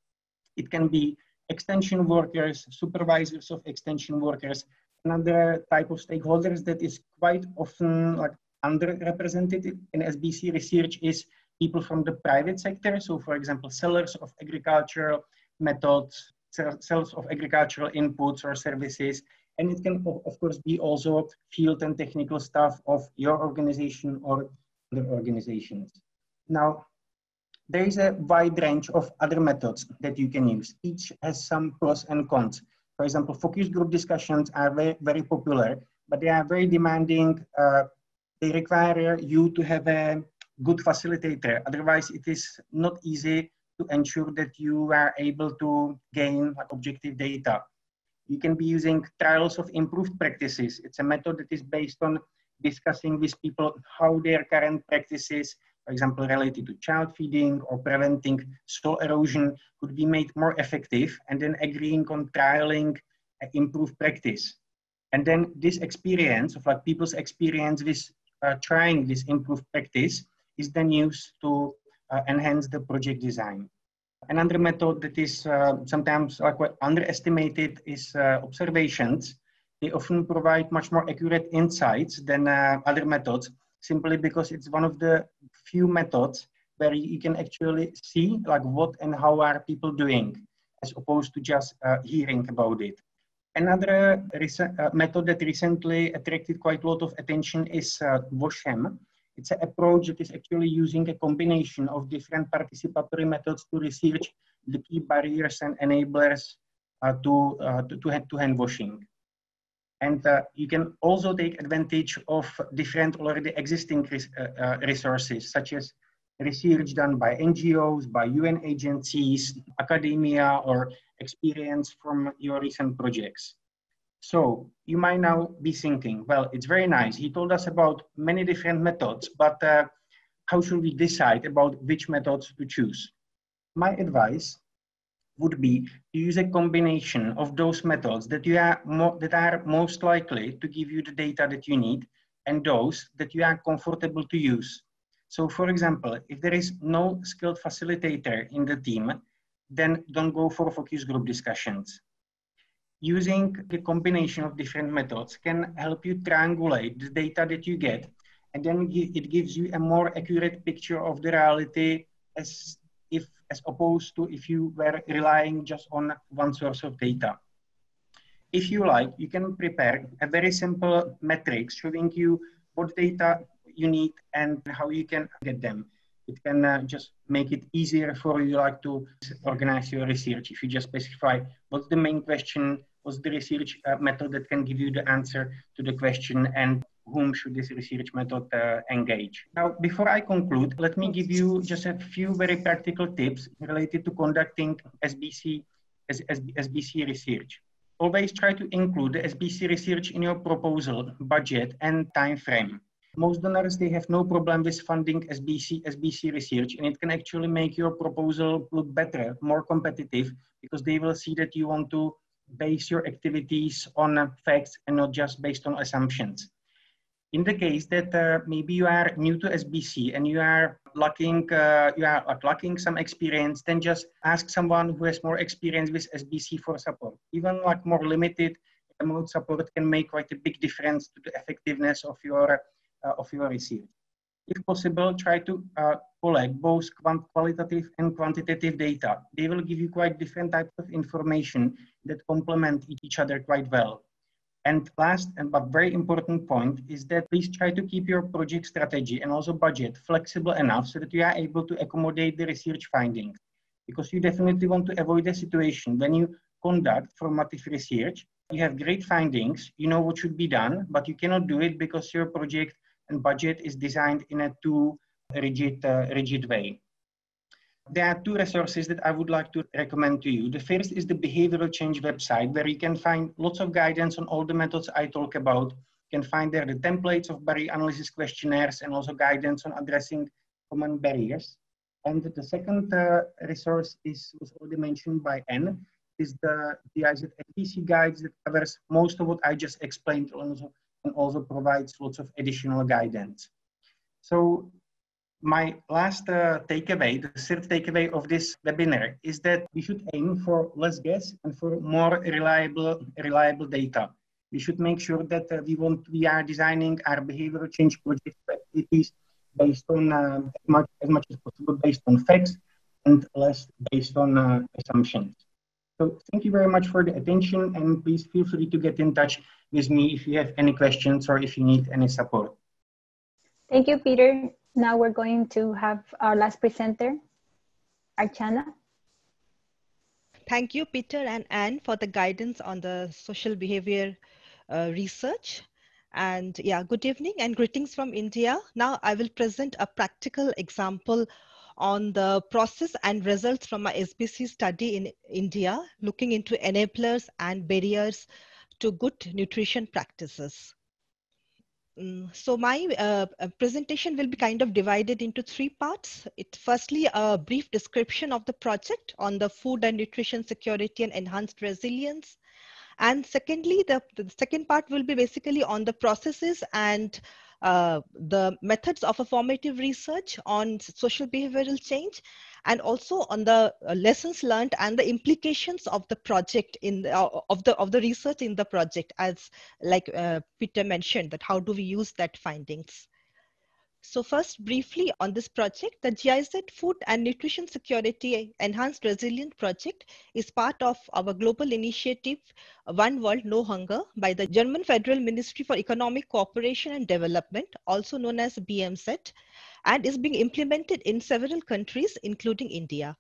It can be extension workers, supervisors of extension workers. Another type of stakeholders that is quite often like underrepresented in S B C research is people from the private sector. So for example, sellers of agricultural methods, sellers of agricultural inputs or services. And it can of course be also field and technical staff of your organization or other organizations. Now, there is a wide range of other methods that you can use. Each has some pros and cons. For example, focus group discussions are very, very popular, but they are very demanding. Uh, they require you to have a good facilitator. Otherwise, it is not easy to ensure that you are able to gain objective data. You can be using trials of improved practices. It's a method that is based on discussing with people how their current practices for example, related to child feeding or preventing soil erosion could be made more effective, and then agreeing on trialing uh, improved practice. And then this experience of like people's experience with uh, trying this improved practice is then used to uh, enhance the project design. Another method that is uh, sometimes uh, quite underestimated is uh, observations. They often provide much more accurate insights than uh, other methods, simply because it's one of the few methods where you can actually see like what and how are people doing, as opposed to just uh, hearing about it. Another recent, uh, method that recently attracted quite a lot of attention is uh, WASHM. It's an approach that is actually using a combination of different participatory methods to research the key barriers and enablers uh, to, uh, to, to, hand, to hand washing. And uh, you can also take advantage of different already existing res uh, uh, resources, such as research done by N G Os, by U N agencies, academia, or experience from your recent projects. So you might now be thinking, well, it's very nice. He told us about many different methods, but uh, how should we decide about which methods to choose? My advice would be to use a combination of those methods that, you are mo that are most likely to give you the data that you need and those that you are comfortable to use. So for example, if there is no skilled facilitator in the team, then don't go for focus group discussions. Using the combination of different methods can help you triangulate the data that you get, and then it gives you a more accurate picture of the reality as, if, as opposed to if you were relying just on one source of data. If you like, you can prepare a very simple matrix showing you what data you need and how you can get them. It can uh, just make it easier for you like to organize your research if you just specify what's the main question, what's the research uh, method that can give you the answer to the question, and whom should this research method uh, engage. Now, before I conclude, let me give you just a few very practical tips related to conducting S B C, S B C research. Always try to include the S B C research in your proposal, budget, and time frame. Most donors, they have no problem with funding S B C, S B C research, and it can actually make your proposal look better, more competitive, because they will see that you want to base your activities on facts and not just based on assumptions. In the case that uh, maybe you are new to S B C and you are lacking, uh, you are lacking some experience, then just ask someone who has more experience with S B C for support. Even like more limited amount of support can make quite a big difference to the effectiveness of your Uh, of your research. If possible, try to uh, collect both quant qualitative and quantitative data. They will give you quite different types of information that complement each other quite well. And last and but very important point is that please try to keep your project strategy and also budget flexible enough so that you are able to accommodate the research findings, because you definitely want to avoid a situation when you conduct formative research. You have great findings, you know what should be done, but you cannot do it because your project and budget is designed in a too rigid, uh, rigid way. There are two resources that I would like to recommend to you. The first is the Behavioral Change website, where you can find lots of guidance on all the methods I talk about. You can find there the templates of barrier analysis questionnaires and also guidance on addressing common barriers. And the second uh, resource is was already mentioned by Anne, is the G I Z S B C guides that covers most of what I just explained also, and also provides lots of additional guidance. So my last uh, takeaway, the third takeaway of this webinar, is that we should aim for less guess and for more reliable, reliable data. We should make sure that uh, we, want, we are designing our behavioral change project activities based on uh, as, much, as much as possible based on facts and less based on uh, assumptions. So thank you very much for the attention, and please feel free to get in touch with me if you have any questions or if you need any support. Thank you, Peter. Now we're going to have our last presenter, Archana. Thank you, Peter and Anne, for the guidance on the social behavior uh, research. And yeah, good evening and greetings from India. Now I will present a practical example on the process and results from my S B C study in India, looking into enablers and barriers to good nutrition practices. So my uh, presentation will be kind of divided into three parts. It's firstly a brief description of the project on the food and nutrition security and enhanced resilience. And secondly, the, the second part will be basically on the processes and uh, the methods of a formative research on social behavioral change, and also on the lessons learned and the implications of the project in the, of the of the research in the project, as like uh, Peter mentioned, that how do we use that findings. So first, briefly on this project, the G I Z Food and Nutrition Security Enhanced Resilient Project is part of our global initiative, One World, No Hunger, by the German Federal Ministry for Economic Cooperation and Development, also known as B M Z, and is being implemented in several countries, including India.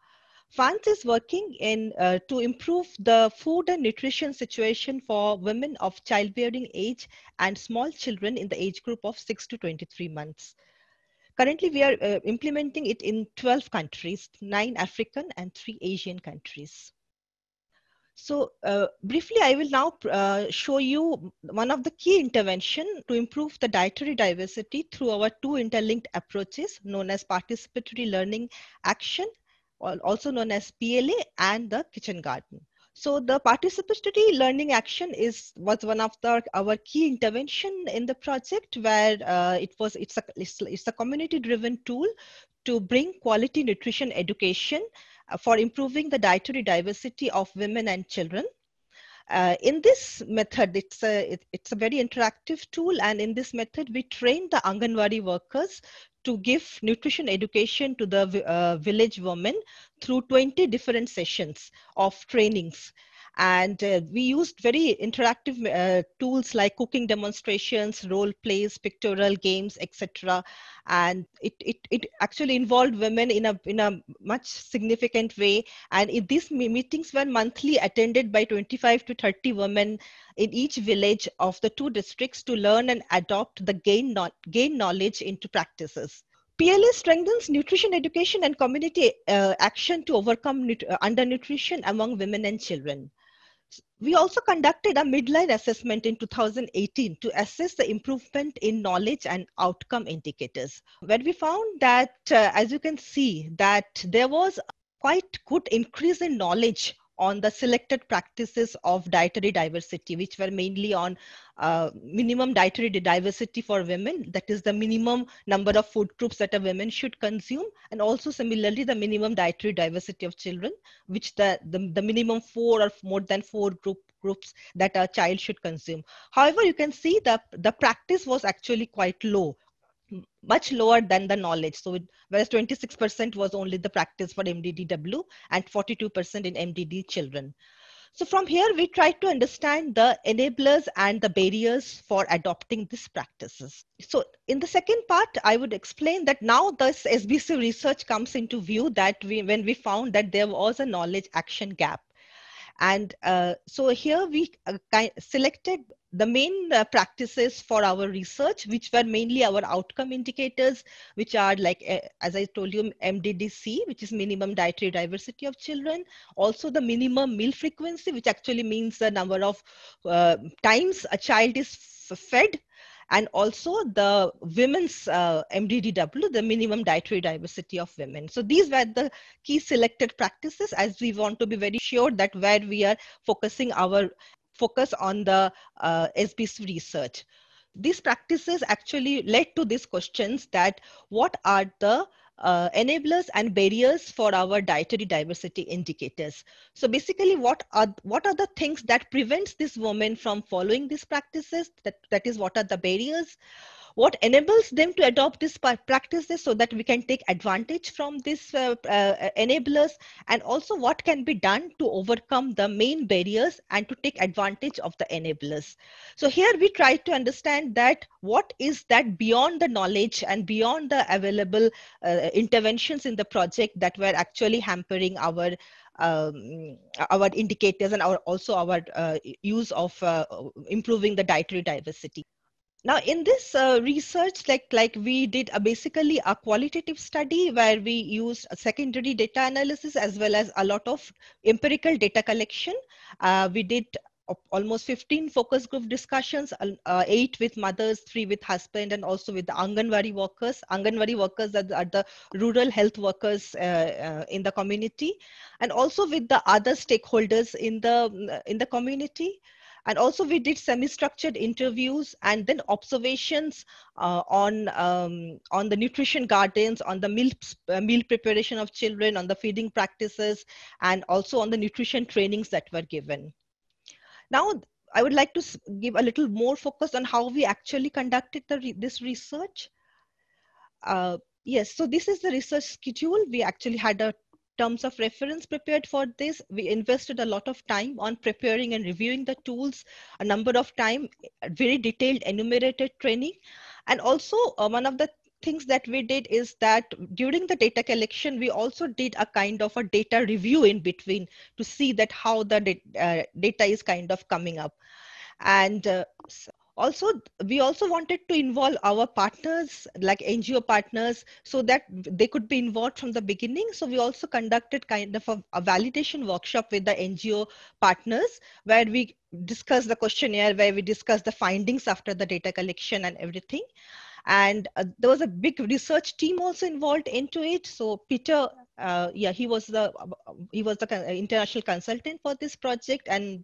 France is working in uh, to improve the food and nutrition situation for women of childbearing age and small children in the age group of six to twenty-three months. Currently, we are uh, implementing it in twelve countries, nine African and three Asian countries. So uh, briefly, I will now uh, show you one of the key interventions to improve the dietary diversity through our two interlinked approaches known as participatory learning action, also known as P L A, and the kitchen garden. So the participatory learning action is was one of the our key intervention in the project, where uh, it was it's a it's a community driven tool to bring quality nutrition education for improving the dietary diversity of women and children. Uh, in this method, it's a it, it's a very interactive tool, and in this method we train the Anganwadi workers to give nutrition education to the uh, village women through twenty different sessions of trainings. And uh, we used very interactive uh, tools like cooking demonstrations, role plays, pictorial games, et cetera. And it, it, it actually involved women in a, in a much significant way. And it, these meetings were monthly, attended by twenty-five to thirty women in each village of the two districts to learn and adopt the gain, no- gain knowledge into practices. P L A strengthens nutrition education and community uh, action to overcome nut- undernutrition among women and children. We also conducted a midline assessment in two thousand eighteen to assess the improvement in knowledge and outcome indicators, where we found that, uh, as you can see, that there was quite good increase in knowledge on the selected practices of dietary diversity, which were mainly on uh, minimum dietary diversity for women, that is the minimum number of food groups that a woman should consume, and also similarly the minimum dietary diversity of children, which the, the, the minimum four or more than four group groups that a child should consume. However, you can see that the practice was actually quite low, much lower than the knowledge. So it, whereas twenty-six percent was only the practice for M D D W and forty-two percent in M D D children. So from here, we tried to understand the enablers and the barriers for adopting these practices. So in the second part, I would explain that now this S B C research comes into view, that we, when we found that there was a knowledge action gap. And uh, so here we uh, kind of selected the main uh, practices for our research, which were mainly our outcome indicators, which are like, uh, as I told you, M D D C, which is minimum dietary diversity of children. Also the minimum meal frequency, which actually means the number of uh, times a child is f- fed. And also the women's uh, M D D W, the minimum dietary diversity of women. So these were the key selected practices, as we want to be very sure that where we are focusing our focus on the uh, S B C research. These practices actually led to these questions, that what are the Uh, enablers and barriers for our dietary diversity indicators. So basically, what are what are the things that prevents this woman from following these practices? That, that is, what are the barriers? What enables them to adopt these practices so that we can take advantage from these uh, uh, enablers? And also, what can be done to overcome the main barriers and to take advantage of the enablers? So here we try to understand that what is that beyond the knowledge and beyond the available uh, interventions in the project that were actually hampering our um, our indicators and our also our uh, use of uh, improving the dietary diversity. Now in this uh, research, like, like we did a basically a qualitative study where we used a secondary data analysis as well as a lot of empirical data collection. Uh, we did almost fifteen focus group discussions, uh, eight with mothers, three with husband, and also with the Anganwadi workers. Anganwadi workers are the, are the rural health workers uh, uh, in the community, and also with the other stakeholders in the, in the community. And also we did semi-structured interviews and then observations uh, on, um, on the nutrition gardens, on the meal, uh, meal preparation of children, on the feeding practices, and also on the nutrition trainings that were given. Now, I would like to give a little more focus on how we actually conducted the re this research. Uh, yes, so this is the research schedule. We actually had a terms of reference prepared for this. We invested a lot of time on preparing and reviewing the tools, a number of time, very detailed enumerated training. And also uh, one of the things that we did is that during the data collection, we also did a kind of a data review in between to see that how the da uh, data is kind of coming up. And uh, so Also, we also wanted to involve our partners, like N G O partners, so that they could be involved from the beginning. So we also conducted kind of a, a validation workshop with the N G O partners, where we discussed the questionnaire, where we discussed the findings after the data collection and everything. And uh, there was a big research team also involved into it. So Peter, uh, yeah, he was the he was the international consultant for this project, and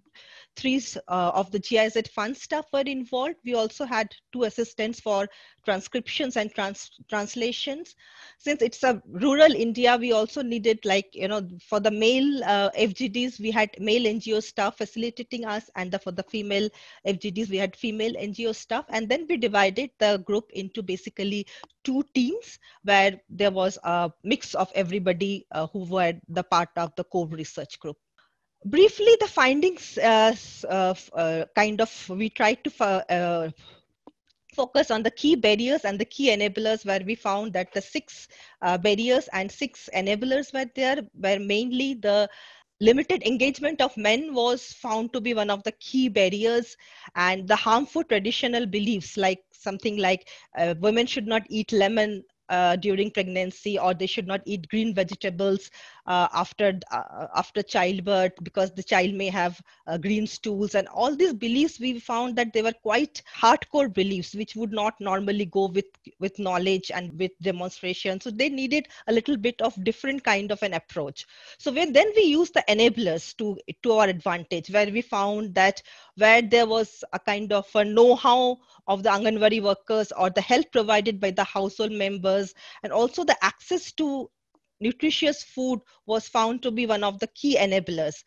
three uh, of the G I Z fund staff were involved. We also had two assistants for transcriptions and trans translations. Since it's a rural India, we also needed, like, you know, for the male uh, F G Ds, we had male N G O staff facilitating us, and the, for the female F G Ds, we had female N G O staff. And then we divided the group into into basically two teams, where there was a mix of everybody uh, who were the part of the core research group. Briefly, the findings uh, uh, uh, kind of, we tried to uh, focus on the key barriers and the key enablers, where we found that the six uh, barriers and six enablers were there, where mainly the limited engagement of men was found to be one of the key barriers, and the harmful traditional beliefs, like something like uh, women should not eat lemon uh, during pregnancy, or they should not eat green vegetables uh, after uh, after childbirth, because the child may have uh, green stools, and all these beliefs, we found that they were quite hardcore beliefs, which would not normally go with with knowledge and with demonstration. So they needed a little bit of different kind of an approach. So when then we used the enablers to to our advantage, where we found that where there was a kind of a know-how of the Anganwadi workers, or the help provided by the household members, and also the access to nutritious food was found to be one of the key enablers.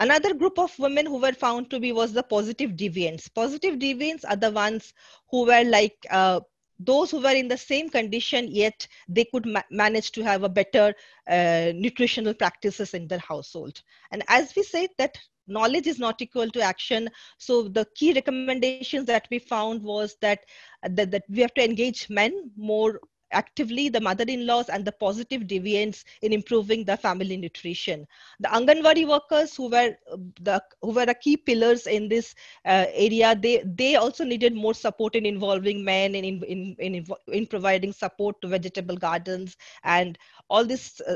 Another group of women who were found to be was the positive deviants. Positive deviants are the ones who were like uh, those who were in the same condition, yet they could ma manage to have a better uh, nutritional practices in their household. And as we said, that knowledge is not equal to action. So the key recommendations that we found was that, that, that we have to engage men more actively, the mother-in-laws and the positive deviants, in improving the family nutrition. The Anganwadi workers, who were the who were the key pillars in this uh, area, they they also needed more support in involving men in in in in, in providing support to vegetable gardens and all this uh,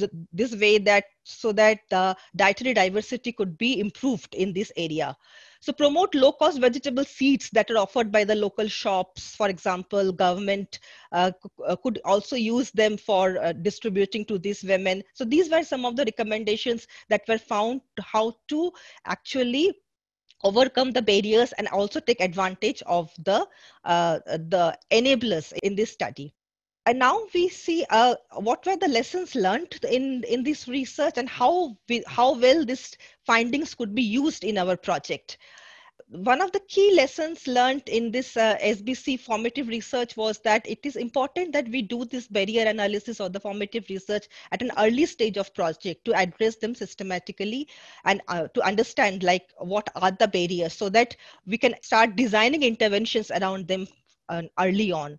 th this way, that so that the dietary diversity could be improved in this area. So promote low-cost vegetable feeds that are offered by the local shops. For example, government uh, could also use them for uh, distributing to these women. So these were some of the recommendations that were found, how to actually overcome the barriers and also take advantage of the, uh, the enablers in this study. And now we see uh, what were the lessons learned in, in this research, and how, we, how well these findings could be used in our project. One of the key lessons learned in this uh, S B C formative research was that it is important that we do this barrier analysis or the formative research at an early stage of project to address them systematically and uh, to understand, like, what are the barriers, so that we can start designing interventions around them uh, early on.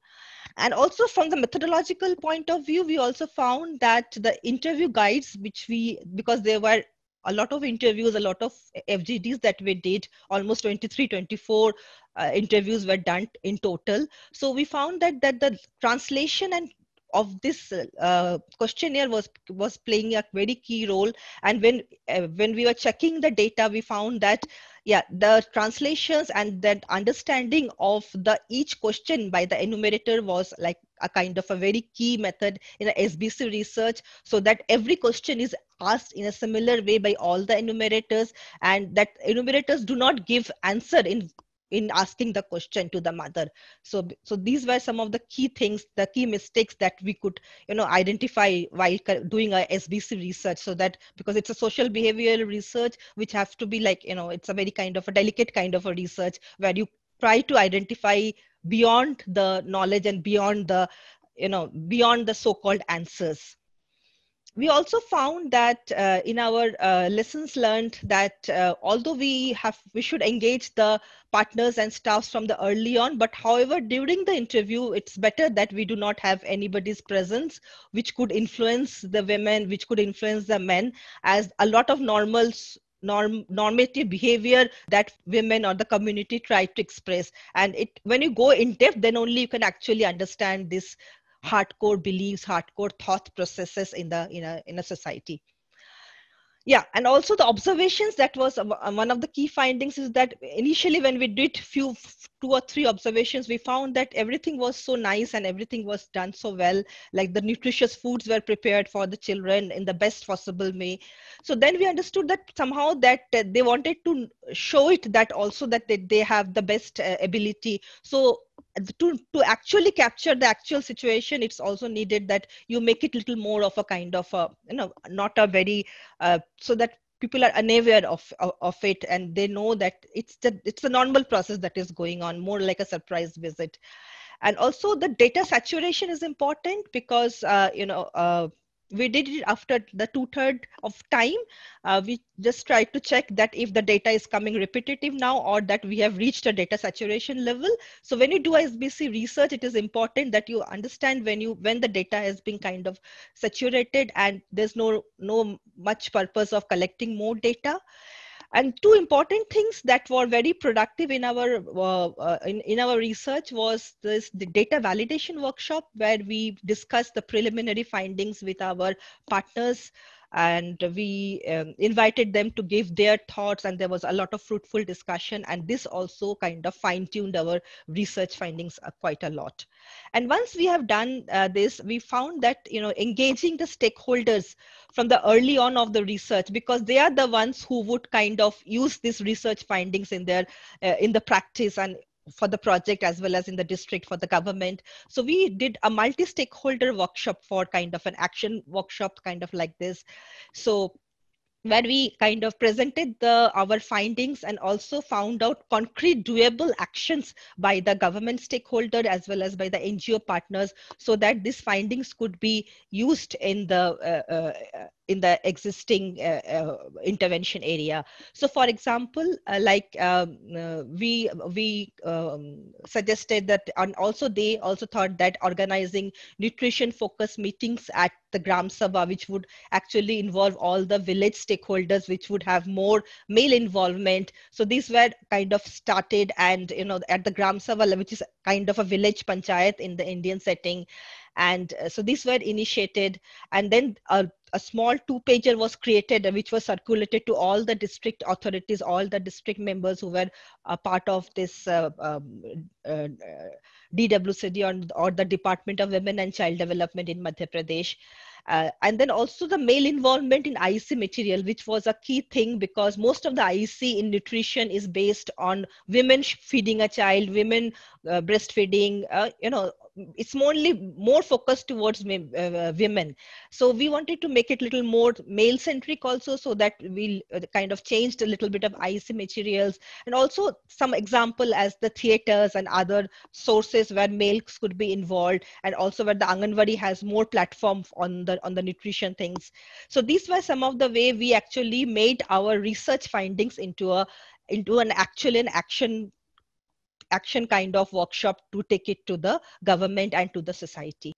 And also from the methodological point of view, we also found that the interview guides, which we, because there were a lot of interviews, a lot of F G Ds that we did, almost twenty-three, twenty-four uh, interviews were done in total. So we found that, that the translation and of this uh, questionnaire was was playing a very key role. And when, uh, when we were checking the data, we found that yeah, the translations and that understanding of the each question by the enumerator was like a kind of a very key method in the S B C research, so that every question is asked in a similar way by all the enumerators, and that enumerators do not give answer in in asking the question to the mother. So, so these were some of the key things, the key mistakes that we could, you know, identify while doing our S B C research. So that, because it's a social behavioral research, which has to be like, you know, it's a very kind of a delicate kind of a research where you try to identify beyond the knowledge and beyond the, you know, beyond the so-called answers. We also found that uh, in our uh, lessons learned that uh, although we have, we should engage the partners and staffs from the early on, but however, during the interview, it's better that we do not have anybody's presence, which could influence the women, which could influence the men, as a lot of normals, norm, normative behavior that women or the community try to express. And it, when you go in depth, then only you can actually understand this hardcore beliefs, hardcore thought processes in the in a in a society. Yeah, and also the observations, that was one of the key findings, is that initially when we did few two or three observations, we found that everything was so nice and everything was done so well, like the nutritious foods were prepared for the children in the best possible way. So then we understood that somehow that they wanted to show it that also that they, they have the best ability. So to, to actually capture the actual situation, it's also needed that you make it little more of a kind of a, you know, not a very, uh, so that people are unaware of, of, of it, and they know that it's the, it's a normal process that is going on, more like a surprise visit. And also the data saturation is important because, uh, you know, uh, we did it after the two-thirds of time. Uh, we just tried to check that if the data is coming repetitive now, or that we have reached a data saturation level. So when you do S B C research, it is important that you understand when you when the data has been kind of saturated and there's no no much purpose of collecting more data. And two important things that were very productive in our uh, uh, in, in our research was this the data validation workshop, where we discussed the preliminary findings with our partners, and we um, invited them to give their thoughts, and there was a lot of fruitful discussion, and this also kind of fine-tuned our research findings quite a lot. And once we have done uh, this, we found that, you know, engaging the stakeholders from the early on of the research, because they are the ones who would kind of use these research findings in their uh, in the practice and for the project, as well as in the district for the government. So we did a multi-stakeholder workshop, for kind of an action workshop kind of like this. So where we kind of presented the our findings and also found out concrete doable actions by the government stakeholder as well as by the N G O partners, so that these findings could be used in the uh, uh, in the existing uh, uh, intervention area. So for example, uh, like um, uh, we we um, suggested that, and also they also thought that organizing nutrition focused meetings at the Gram Sabha, which would actually involve all the village stakeholders, which would have more male involvement. So these were kind of started, and you know, at the Gram Sabha, which is kind of a village panchayat in the Indian setting. And uh, so these were initiated, and then uh, a small two-pager was created, which was circulated to all the district authorities, all the district members who were a part of this uh, um, uh, D W C D or, or the Department of Women and Child Development in Madhya Pradesh. Uh, and then also the male involvement in I E C material, which was a key thing, because most of the I E C in nutrition is based on women feeding a child, women uh, breastfeeding, uh, you know, it's only more focused towards uh, women. So we wanted to make it a little more male centric also, so that we kind of changed a little bit of I E C materials, and also some example as the theaters and other sources where males could be involved, and also where the Anganwadi has more platform on the on the nutrition things. So these were some of the way we actually made our research findings into a into an actual an action action kind of workshop to take it to the government and to the society.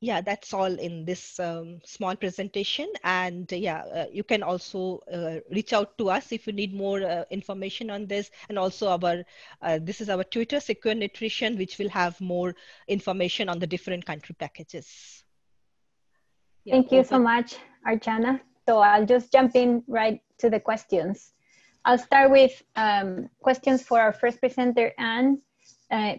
Yeah, that's all in this um, small presentation. And uh, yeah, uh, you can also uh, reach out to us if you need more uh, information on this. And also our, uh, this is our Twitter, Secure Nutrition, which will have more information on the different country packages. Yeah, Thank you so much, Archana. So I'll just jump in right to the questions. I'll start with um, questions for our first presenter, Anne, uh,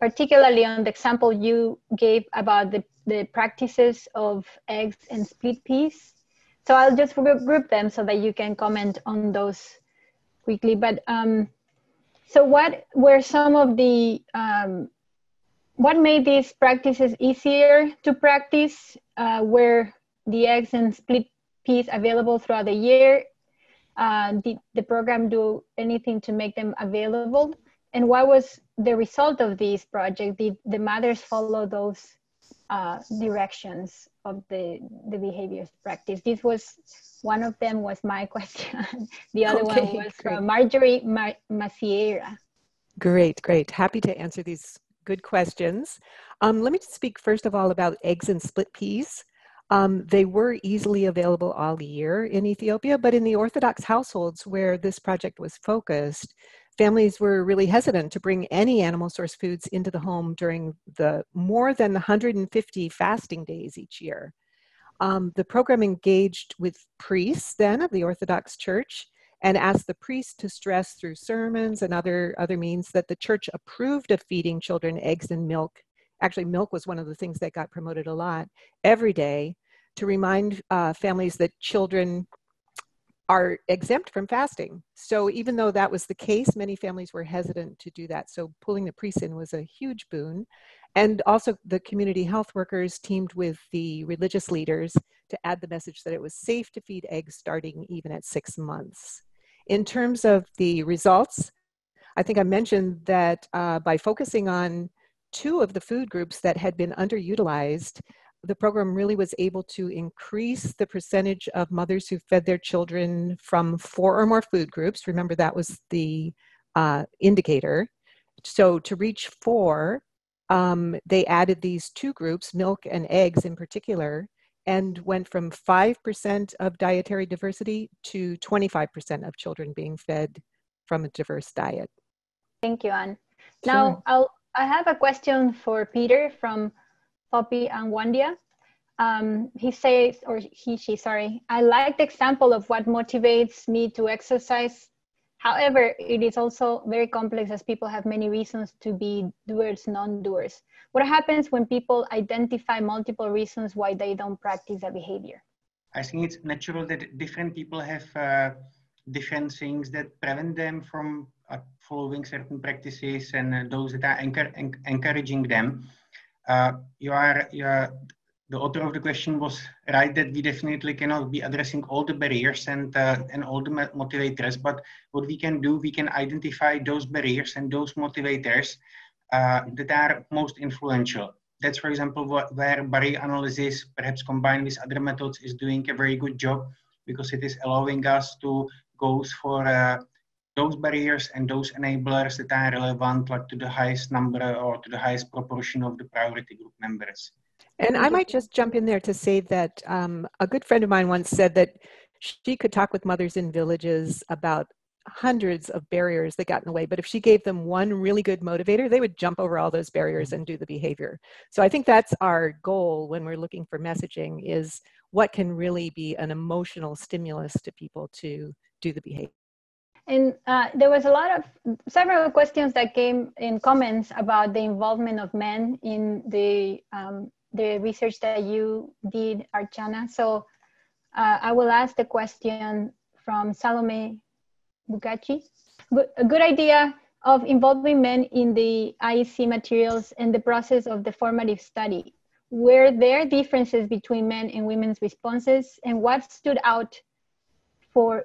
particularly on the example you gave about the, the practices of eggs and split peas. So I'll just group them so that you can comment on those quickly. But um, so what were some of the, um, what made these practices easier to practice? Uh, were the eggs and split peas available throughout the year? Uh, did the program do anything to make them available? And what was the result of this project? Did the mothers follow those uh, directions of the, the behaviors practiced? This was, one of them was my question. The other okay, one was great. From Marjorie Mar Maciera. Great, great. Happy to answer these good questions. Um, let me just speak first of all about eggs and split peas. Um, they were easily available all year in Ethiopia, but in the Orthodox households where this project was focused, families were really hesitant to bring any animal source foods into the home during the more than one hundred fifty fasting days each year. Um, the program engaged with priests then of the Orthodox Church and asked the priests to stress through sermons and other, other means that the church approved of feeding children eggs and milk. Actually, milk was one of the things that got promoted a lot every day, to remind uh, families that children are exempt from fasting. So even though that was the case, many families were hesitant to do that. So pulling the priests in was a huge boon. And also the community health workers teamed with the religious leaders to add the message that it was safe to feed eggs starting even at six months. In terms of the results, I think I mentioned that uh, by focusing on two of the food groups that had been underutilized, the program really was able to increase the percentage of mothers who fed their children from four or more food groups. Remember, that was the uh, indicator. So to reach four, um, they added these two groups, milk and eggs in particular, and went from five percent of dietary diversity to twenty-five percent of children being fed from a diverse diet. Thank you, Anne. Sure. Now, I'll, I have a question for Peter from Poppy and Wandia. Um, he says, or he, she, sorry, I like the example of what motivates me to exercise. However, it is also very complex as people have many reasons to be doers, non-doers. What happens when people identify multiple reasons why they don't practice a behavior? I think it's natural that different people have uh, different things that prevent them from uh, following certain practices, and uh, those that are enc en encouraging them. Uh, you are, you are, the author of the question was right that we definitely cannot be addressing all the barriers and, uh, and all the motivators, but what we can do, we can identify those barriers and those motivators uh, that are most influential. That's, for example, what, where barrier analysis, perhaps combined with other methods, is doing a very good job, because it is allowing us to go for uh, those barriers and those enablers that are relevant, like to the highest number or to the highest proportion of the priority group members. And I might just jump in there to say that um, a good friend of mine once said that she could talk with mothers in villages about hundreds of barriers that got in the way, but if she gave them one really good motivator, they would jump over all those barriers and do the behavior. So I think that's our goal when we're looking for messaging, is what can really be an emotional stimulus to people to do the behavior. And uh, there was a lot of several questions that came in comments about the involvement of men in the um, the research that you did, Archana. So uh, I will ask the question from Salome Bugachi. A good idea of involving men in the I E C materials and the process of the formative study. Were there differences between men and women's responses, and what stood out for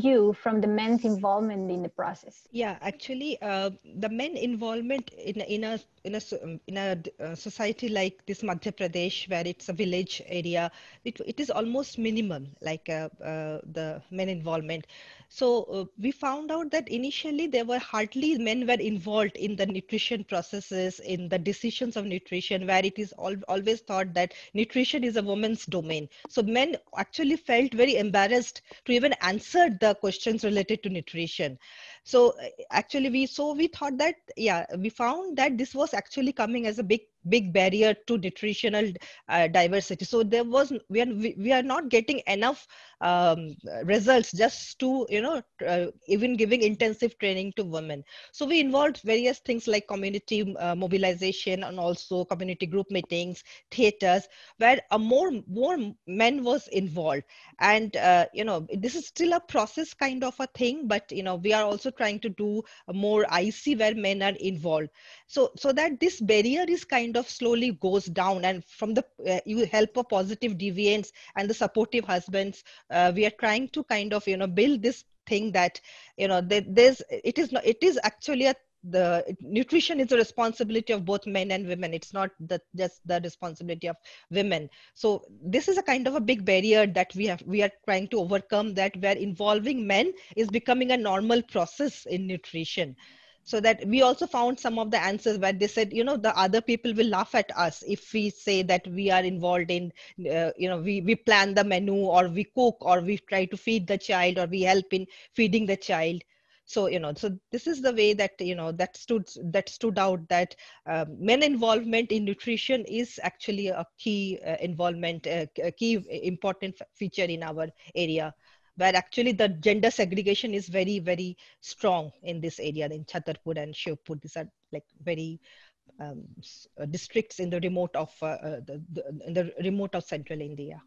you from the men's involvement in the process? Yeah, actually, uh, the men involvement in in a in a in a society like this Madhya Pradesh, where it's a village area, it it is almost minimum, like uh, uh, the men involvement. So uh, we found out that initially there were hardly men were involved in the nutrition processes, in the decisions of nutrition, where it is al always thought that nutrition is a woman's domain. So men actually felt very embarrassed to even answer the the questions related to nutrition. So actually we so we thought that yeah we found that this was actually coming as a big big barrier to nutritional uh, diversity. So there was, we are, we are not getting enough um, results just to, you know, uh, even giving intensive training to women. So we involved various things like community uh, mobilization and also community group meetings, theaters, where a more, more men was involved. And, uh, you know, this is still a process kind of a thing, but, you know, we are also trying to do more I C where men are involved. So, so that this barrier is kind of slowly goes down, and from the uh, you help of positive deviants and the supportive husbands, uh, we are trying to kind of, you know, build this thing that, you know, that there's, it is not, it is actually a, the nutrition is a responsibility of both men and women. It's not the, just the responsibility of women. So this is a kind of a big barrier that we have, we are trying to overcome, that where involving men is becoming a normal process in nutrition. So that we also found some of the answers where they said, you know, the other people will laugh at us if we say that we are involved in, uh, you know, we, we plan the menu, or we cook, or we try to feed the child, or we help in feeding the child. So, you know, so this is the way that, you know, that stood, that stood out, that uh, men involvement in nutrition is actually a key uh, involvement, uh, a key important feature in our area. But actually the gender segregation is very, very strong in this area, in Chhatarpur and Shivpur. These are like very um, districts in the remote of uh, the, the, in the remote of central India.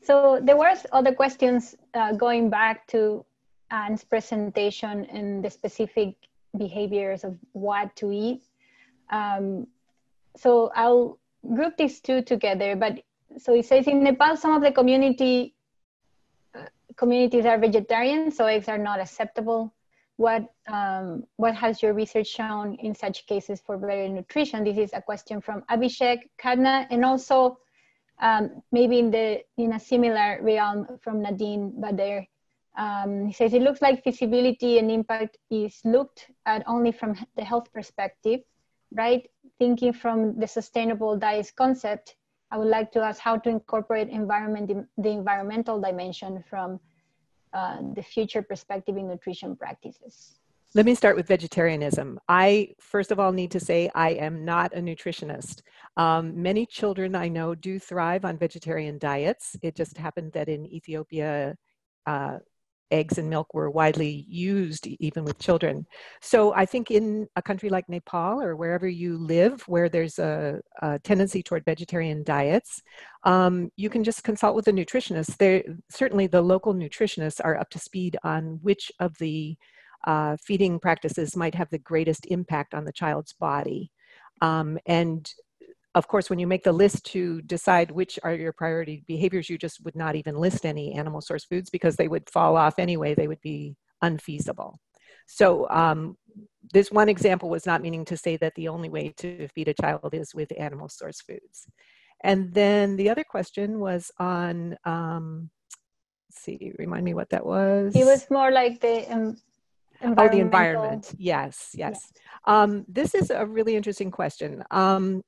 So there was other questions uh, going back to Anne's presentation in the specific behaviors of what to eat. Um, so I'll group these two together. But so it says in Nepal, some of the community communities are vegetarian, so eggs are not acceptable. What, um, what has your research shown in such cases for better nutrition? This is a question from Abhishek Kadna, and also um, maybe in, the, in a similar realm from Nadine Bader. Um, he says, it looks like feasibility and impact is looked at only from the health perspective, right? Thinking from the sustainable diets concept, I would like to ask how to incorporate environment, the environmental dimension from uh, the future perspective in nutrition practices. Let me start with vegetarianism. I, first of all, need to say I am not a nutritionist. Um, many children I know do thrive on vegetarian diets. It just happened that in Ethiopia, uh, eggs and milk were widely used even with children. So I think in a country like Nepal or wherever you live, where there's a, a tendency toward vegetarian diets, um, you can just consult with a nutritionist. There, certainly the local nutritionists are up to speed on which of the uh, feeding practices might have the greatest impact on the child's body. Um, and of course, when you make the list to decide which are your priority behaviors, you just would not even list any animal source foods because they would fall off anyway. They would be unfeasible. So um, this one example was not meaning to say that the only way to feed a child is with animal source foods. And then the other question was on, um, let's see, remind me what that was. It was more like the... Um Oh, the environment. Yes, yes. Yeah. Um, this is a really interesting question. Um,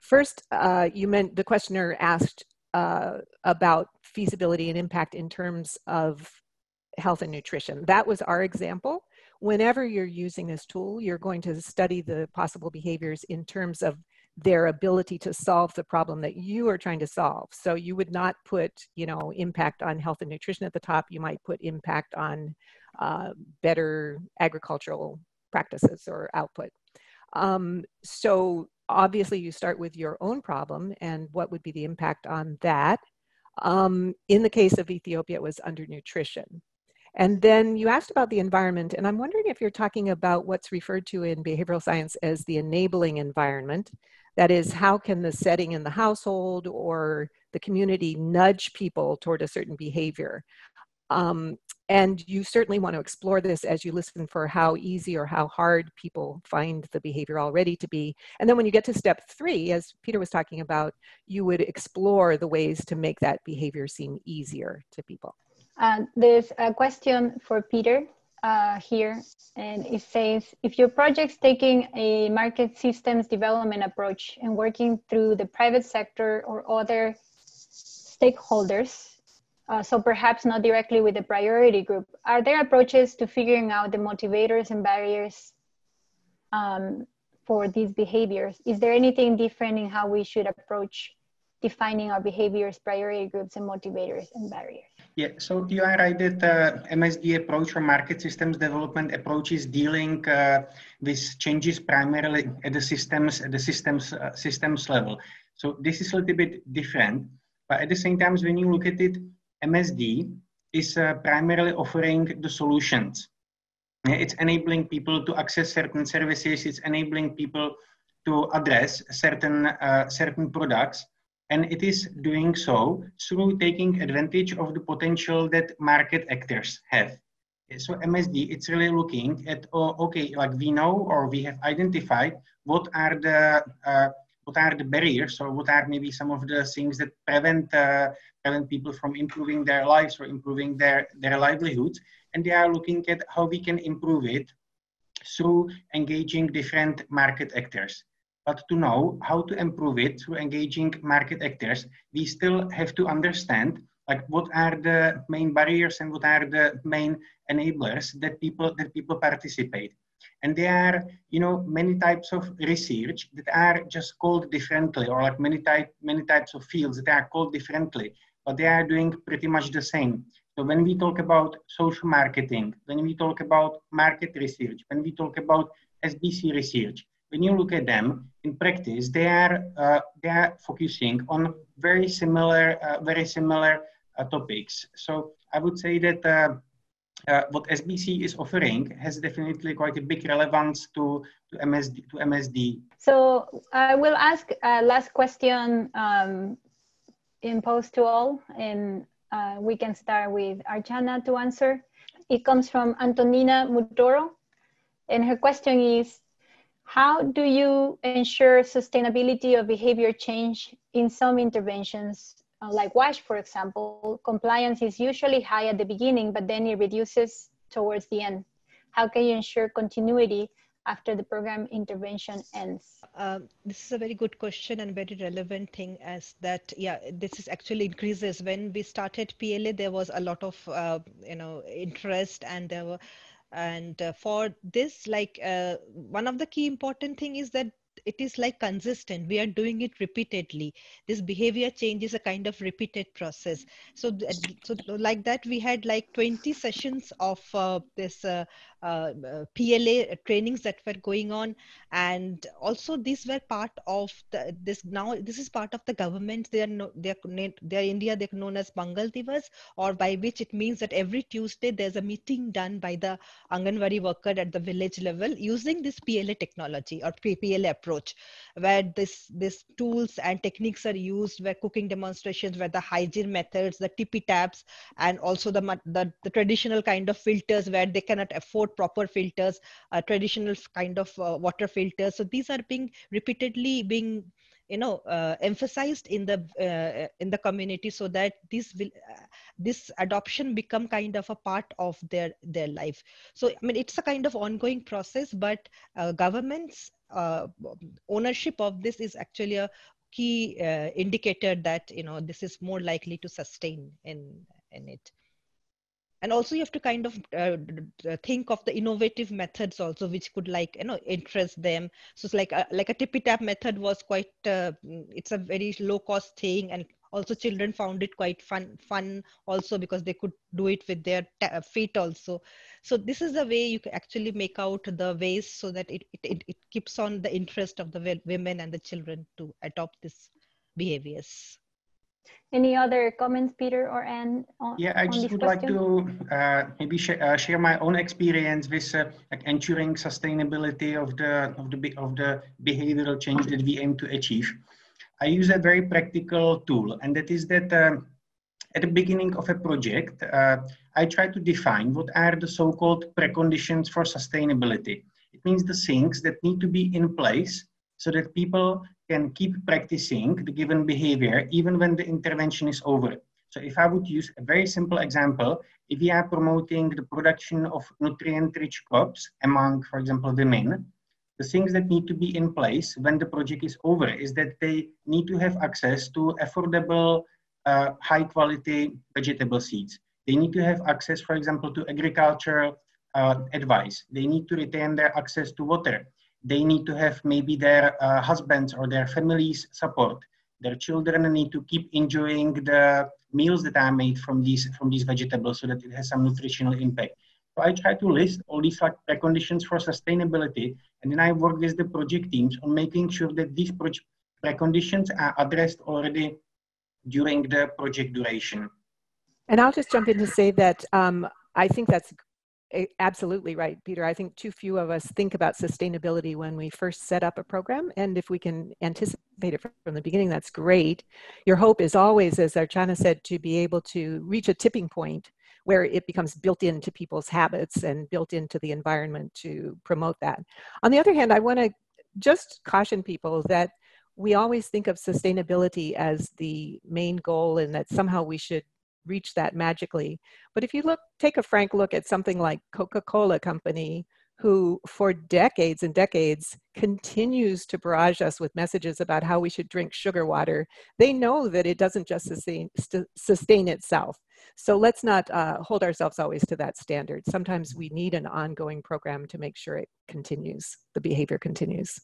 First, uh, you meant the questioner asked uh, about feasibility and impact in terms of health and nutrition. That was our example. Whenever you're using this tool, you're going to study the possible behaviors in terms of their ability to solve the problem that you are trying to solve. So you would not put, you know, impact on health and nutrition at the top. You might put impact on uh, better agricultural practices or output. Um, so obviously you start with your own problem and what would be the impact on that. Um, in the case of Ethiopia, it was undernutrition. And then you asked about the environment, and I'm wondering if you're talking about what's referred to in behavioral science as the enabling environment. That is, how can the setting in the household or the community nudge people toward a certain behavior? Um, and you certainly want to explore this as you listen for how easy or how hard people find the behavior already to be. And then when you get to step three, as Peter was talking about, you would explore the ways to make that behavior seem easier to people. Uh, there's a question for Peter uh, here, and it says, if your project's taking a market systems development approach and working through the private sector or other stakeholders, Uh, so perhaps not directly with the priority group, are there approaches to figuring out the motivators and barriers um, for these behaviors? Is there anything different in how we should approach defining our behaviors, priority groups, and motivators and barriers? Yeah, so you are right that uh, M S D approach or market systems development approach is dealing uh, with changes primarily at the systems at the systems uh, systems level. So this is a little bit different, but at the same time, when you look at it, M S D is uh, primarily offering the solutions. It's enabling people to access certain services. It's enabling people to address certain uh, certain products. And it is doing so through taking advantage of the potential that market actors have. So M S D, it's really looking at, oh, okay, like we know or we have identified what are the uh, what are the barriers or what are maybe some of the things that prevent uh, prevent people from improving their lives or improving their their livelihoods, and they are looking at how we can improve it through engaging different market actors. But to know how to improve it through engaging market actors, we still have to understand like what are the main barriers and what are the main enablers that people that people participate. And there are, you know, many types of research that are just called differently, or like many type many types of fields that are called differently, but they are doing pretty much the same. So when we talk about social marketing, when we talk about market research, when we talk about S B C research, when you look at them in practice, they are uh, they are focusing on very similar uh, very similar uh, topics. So I would say that uh, uh, what S B C is offering has definitely quite a big relevance to to M S D. To M S D. So I will ask a last question um, in post to all, and uh, we can start with Archana to answer. It comes from Antonina Mutoro, and her question is: how do you ensure sustainability of behavior change in some interventions, like WASH, for example? Compliance is usually high at the beginning, but then it reduces towards the end. How can you ensure continuity after the program intervention ends? Uh, this is a very good question and very relevant thing, as that, yeah, this is actually increases. When we started P L A, there was a lot of, uh, you know, interest, and there were, and uh, for this, like uh, one of the key important thing is that it is like consistent. We are doing it repeatedly. This behavior change is a kind of repeated process. So, so like that, we had like twenty sessions of uh, this uh, uh, P L A trainings that were going on, and also these were part of the, this. Now this is part of the government. They are no, they are they are India. They are known as Bangal Divas, or by which it means that every Tuesday there's a meeting done by the Anganwadi worker at the village level using this P L A technology or P L A approach. Approach, where this this tools and techniques are used, where cooking demonstrations, where the hygiene methods, the tippy taps, and also the, the the traditional kind of filters where they cannot afford proper filters, uh, traditional kind of uh, water filters. So these are being repeatedly being you know uh, emphasized in the uh, in the community, so that this will uh, this adoption become kind of a part of their their life. So I mean, it's a kind of ongoing process, but uh, government's uh, ownership of this is actually a key uh, indicator that you know this is more likely to sustain in in it. And also you have to kind of uh, think of the innovative methods also, which could like, you know, interest them. So it's like a, like a tippy tap method was quite, uh, it's a very low cost thing. And also children found it quite fun, fun also, because they could do it with their feet also. So this is the way you can actually make out the ways so that it, it, it keeps on the interest of the women and the children to adopt these behaviors. Any other comments, Peter or Anne? On, yeah, I just would question? like to uh, maybe sh uh, share my own experience with uh, like ensuring sustainability of the of the of the behavioral change that we aim to achieve. I use a very practical tool, and that is that uh, at the beginning of a project, uh, I try to define what are the so-called preconditions for sustainability. It means the things that need to be in place so that people can keep practicing the given behavior even when the intervention is over. So if I would use a very simple example, if we are promoting the production of nutrient-rich crops among, for example, women, the things that need to be in place when the project is over is that they need to have access to affordable, uh, high-quality vegetable seeds. They need to have access, for example, to agricultural uh, advice. They need to retain their access to water. They need to have maybe their uh, husbands or their families support. Their children need to keep enjoying the meals that are made from these, from these vegetables so that it has some nutritional impact. So I try to list all these like preconditions for sustainability, and then I work with the project teams on making sure that these preconditions are addressed already during the project duration. And I'll just jump in to say that um, I think that's absolutely right, Peter. I think too few of us think about sustainability when we first set up a program. And if we can anticipate it from the beginning, that's great. Your hope is always, as Archana said, to be able to reach a tipping point where it becomes built into people's habits and built into the environment to promote that. On the other hand, I want to just caution people that we always think of sustainability as the main goal and that somehow we should reach that magically. But if you look, take a frank look at something like Coca-Cola Company, who for decades and decades continues to barrage us with messages about how we should drink sugar water. They know that it doesn't just sustain, sustain itself. So let's not uh, hold ourselves always to that standard. Sometimes we need an ongoing program to make sure it continues, the behavior continues.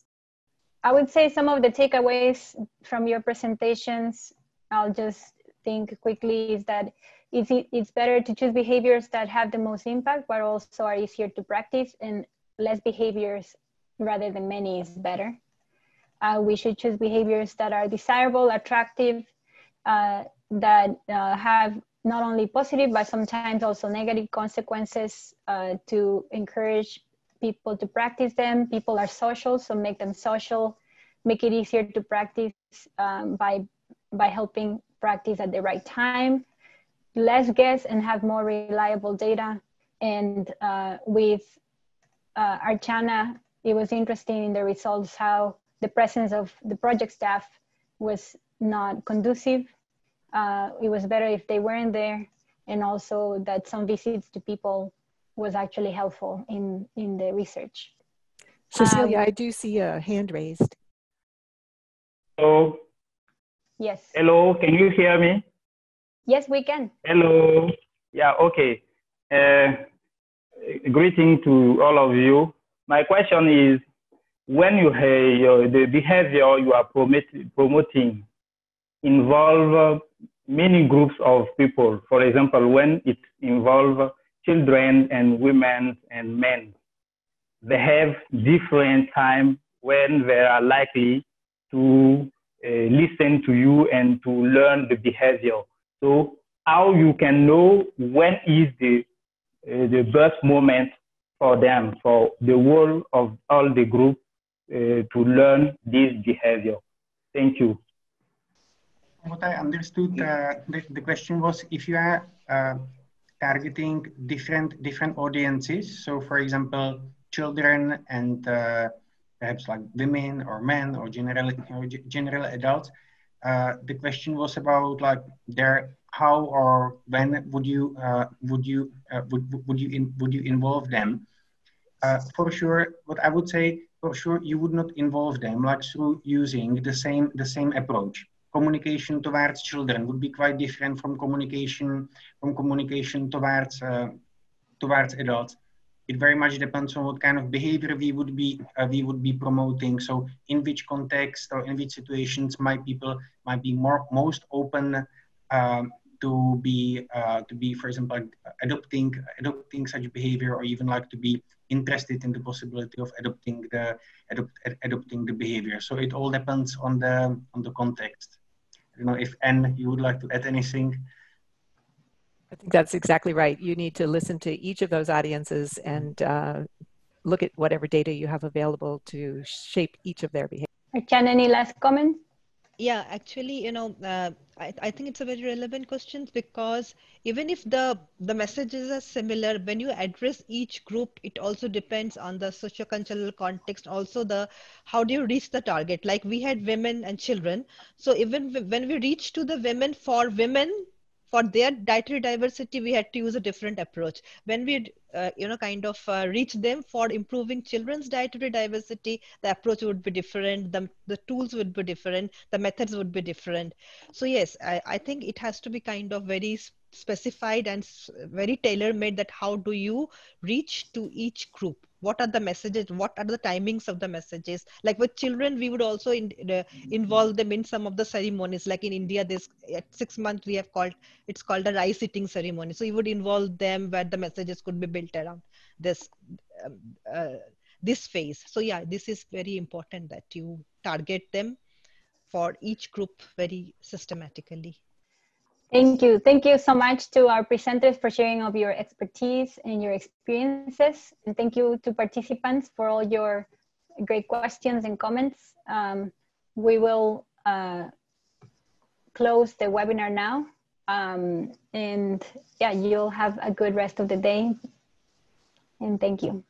I would say some of the takeaways from your presentations, I'll just think quickly, is that it's, it's better to choose behaviors that have the most impact, but also are easier to practice, and less behaviors rather than many is better. Uh, we should choose behaviors that are desirable, attractive, uh, that uh, have not only positive, but sometimes also negative consequences uh, to encourage people to practice them. People are social, so make them social, make it easier to practice um, by, by helping practice at the right time, less guess and have more reliable data. And uh, with uh, Archana, it was interesting in the results how the presence of the project staff was not conducive. Uh, it was better if they weren't there, and also that some visits to people was actually helpful in, in the research. Cecilia, um, I do see a hand raised. Oh. Yes. Hello, can you hear me? Yes, we can. Hello. Yeah, okay. Uh, greeting to all of you. My question is, when you hear the behavior you are promoting involve many groups of people, for example, when it involves children and women and men, they have different time when they are likely to Uh, listen to you and to learn the behavior. So how you can know when is the, uh, the best moment for them, for the whole of all the group uh, to learn this behavior. Thank you. What I understood, uh, the, the question was if you are uh, targeting different, different audiences. So for example, children and uh, perhaps like women or men or general, or general adults. Uh, the question was about like their how or when would you uh, would you uh, would would you in, would you involve them? Uh, for sure, what I would say for sure you would not involve them like through using the same the same approach. Communication towards children would be quite different from communication from communication towards uh, towards adults. It very much depends on what kind of behavior we would be uh, we would be promoting. So, in which context or in which situations might people might be more most open uh, to be uh, to be, for example, adopting adopting such behavior, or even like to be interested in the possibility of adopting the adopt, adopting the behavior. So it all depends on the on the context. You know, if Anne, you would like to add anything. I think that's exactly right. You need to listen to each of those audiences and uh, look at whatever data you have available to shape each of their behavior. Archana, any last comment? Yeah, actually, you know, uh, I, I think it's a very relevant question, because even if the, the messages are similar, when you address each group, it also depends on the sociocultural context. Also, the how do you reach the target? Like we had women and children. So even when we reach to the women, for women, for their dietary diversity, we had to use a different approach. When we, uh, you know, kind of uh, reach them for improving children's dietary diversity, the approach would be different, the, the tools would be different, the methods would be different. So yes, I, I think it has to be kind of very specified and very tailor-made that how do you reach to each group. What are the messages? What are the timings of the messages? Like with children, we would also in, uh, involve them in some of the ceremonies. Like in India, this at six months we have called, it's called a rice eating ceremony. So you would involve them where the messages could be built around this, um, uh, this phase. So yeah, this is very important that you target them for each group very systematically. Thank you. Thank you so much to our presenters for sharing of your expertise and your experiences. And thank you to participants for all your great questions and comments. Um, we will uh, close the webinar now. Um, and yeah, you'll have a good rest of the day. And thank you.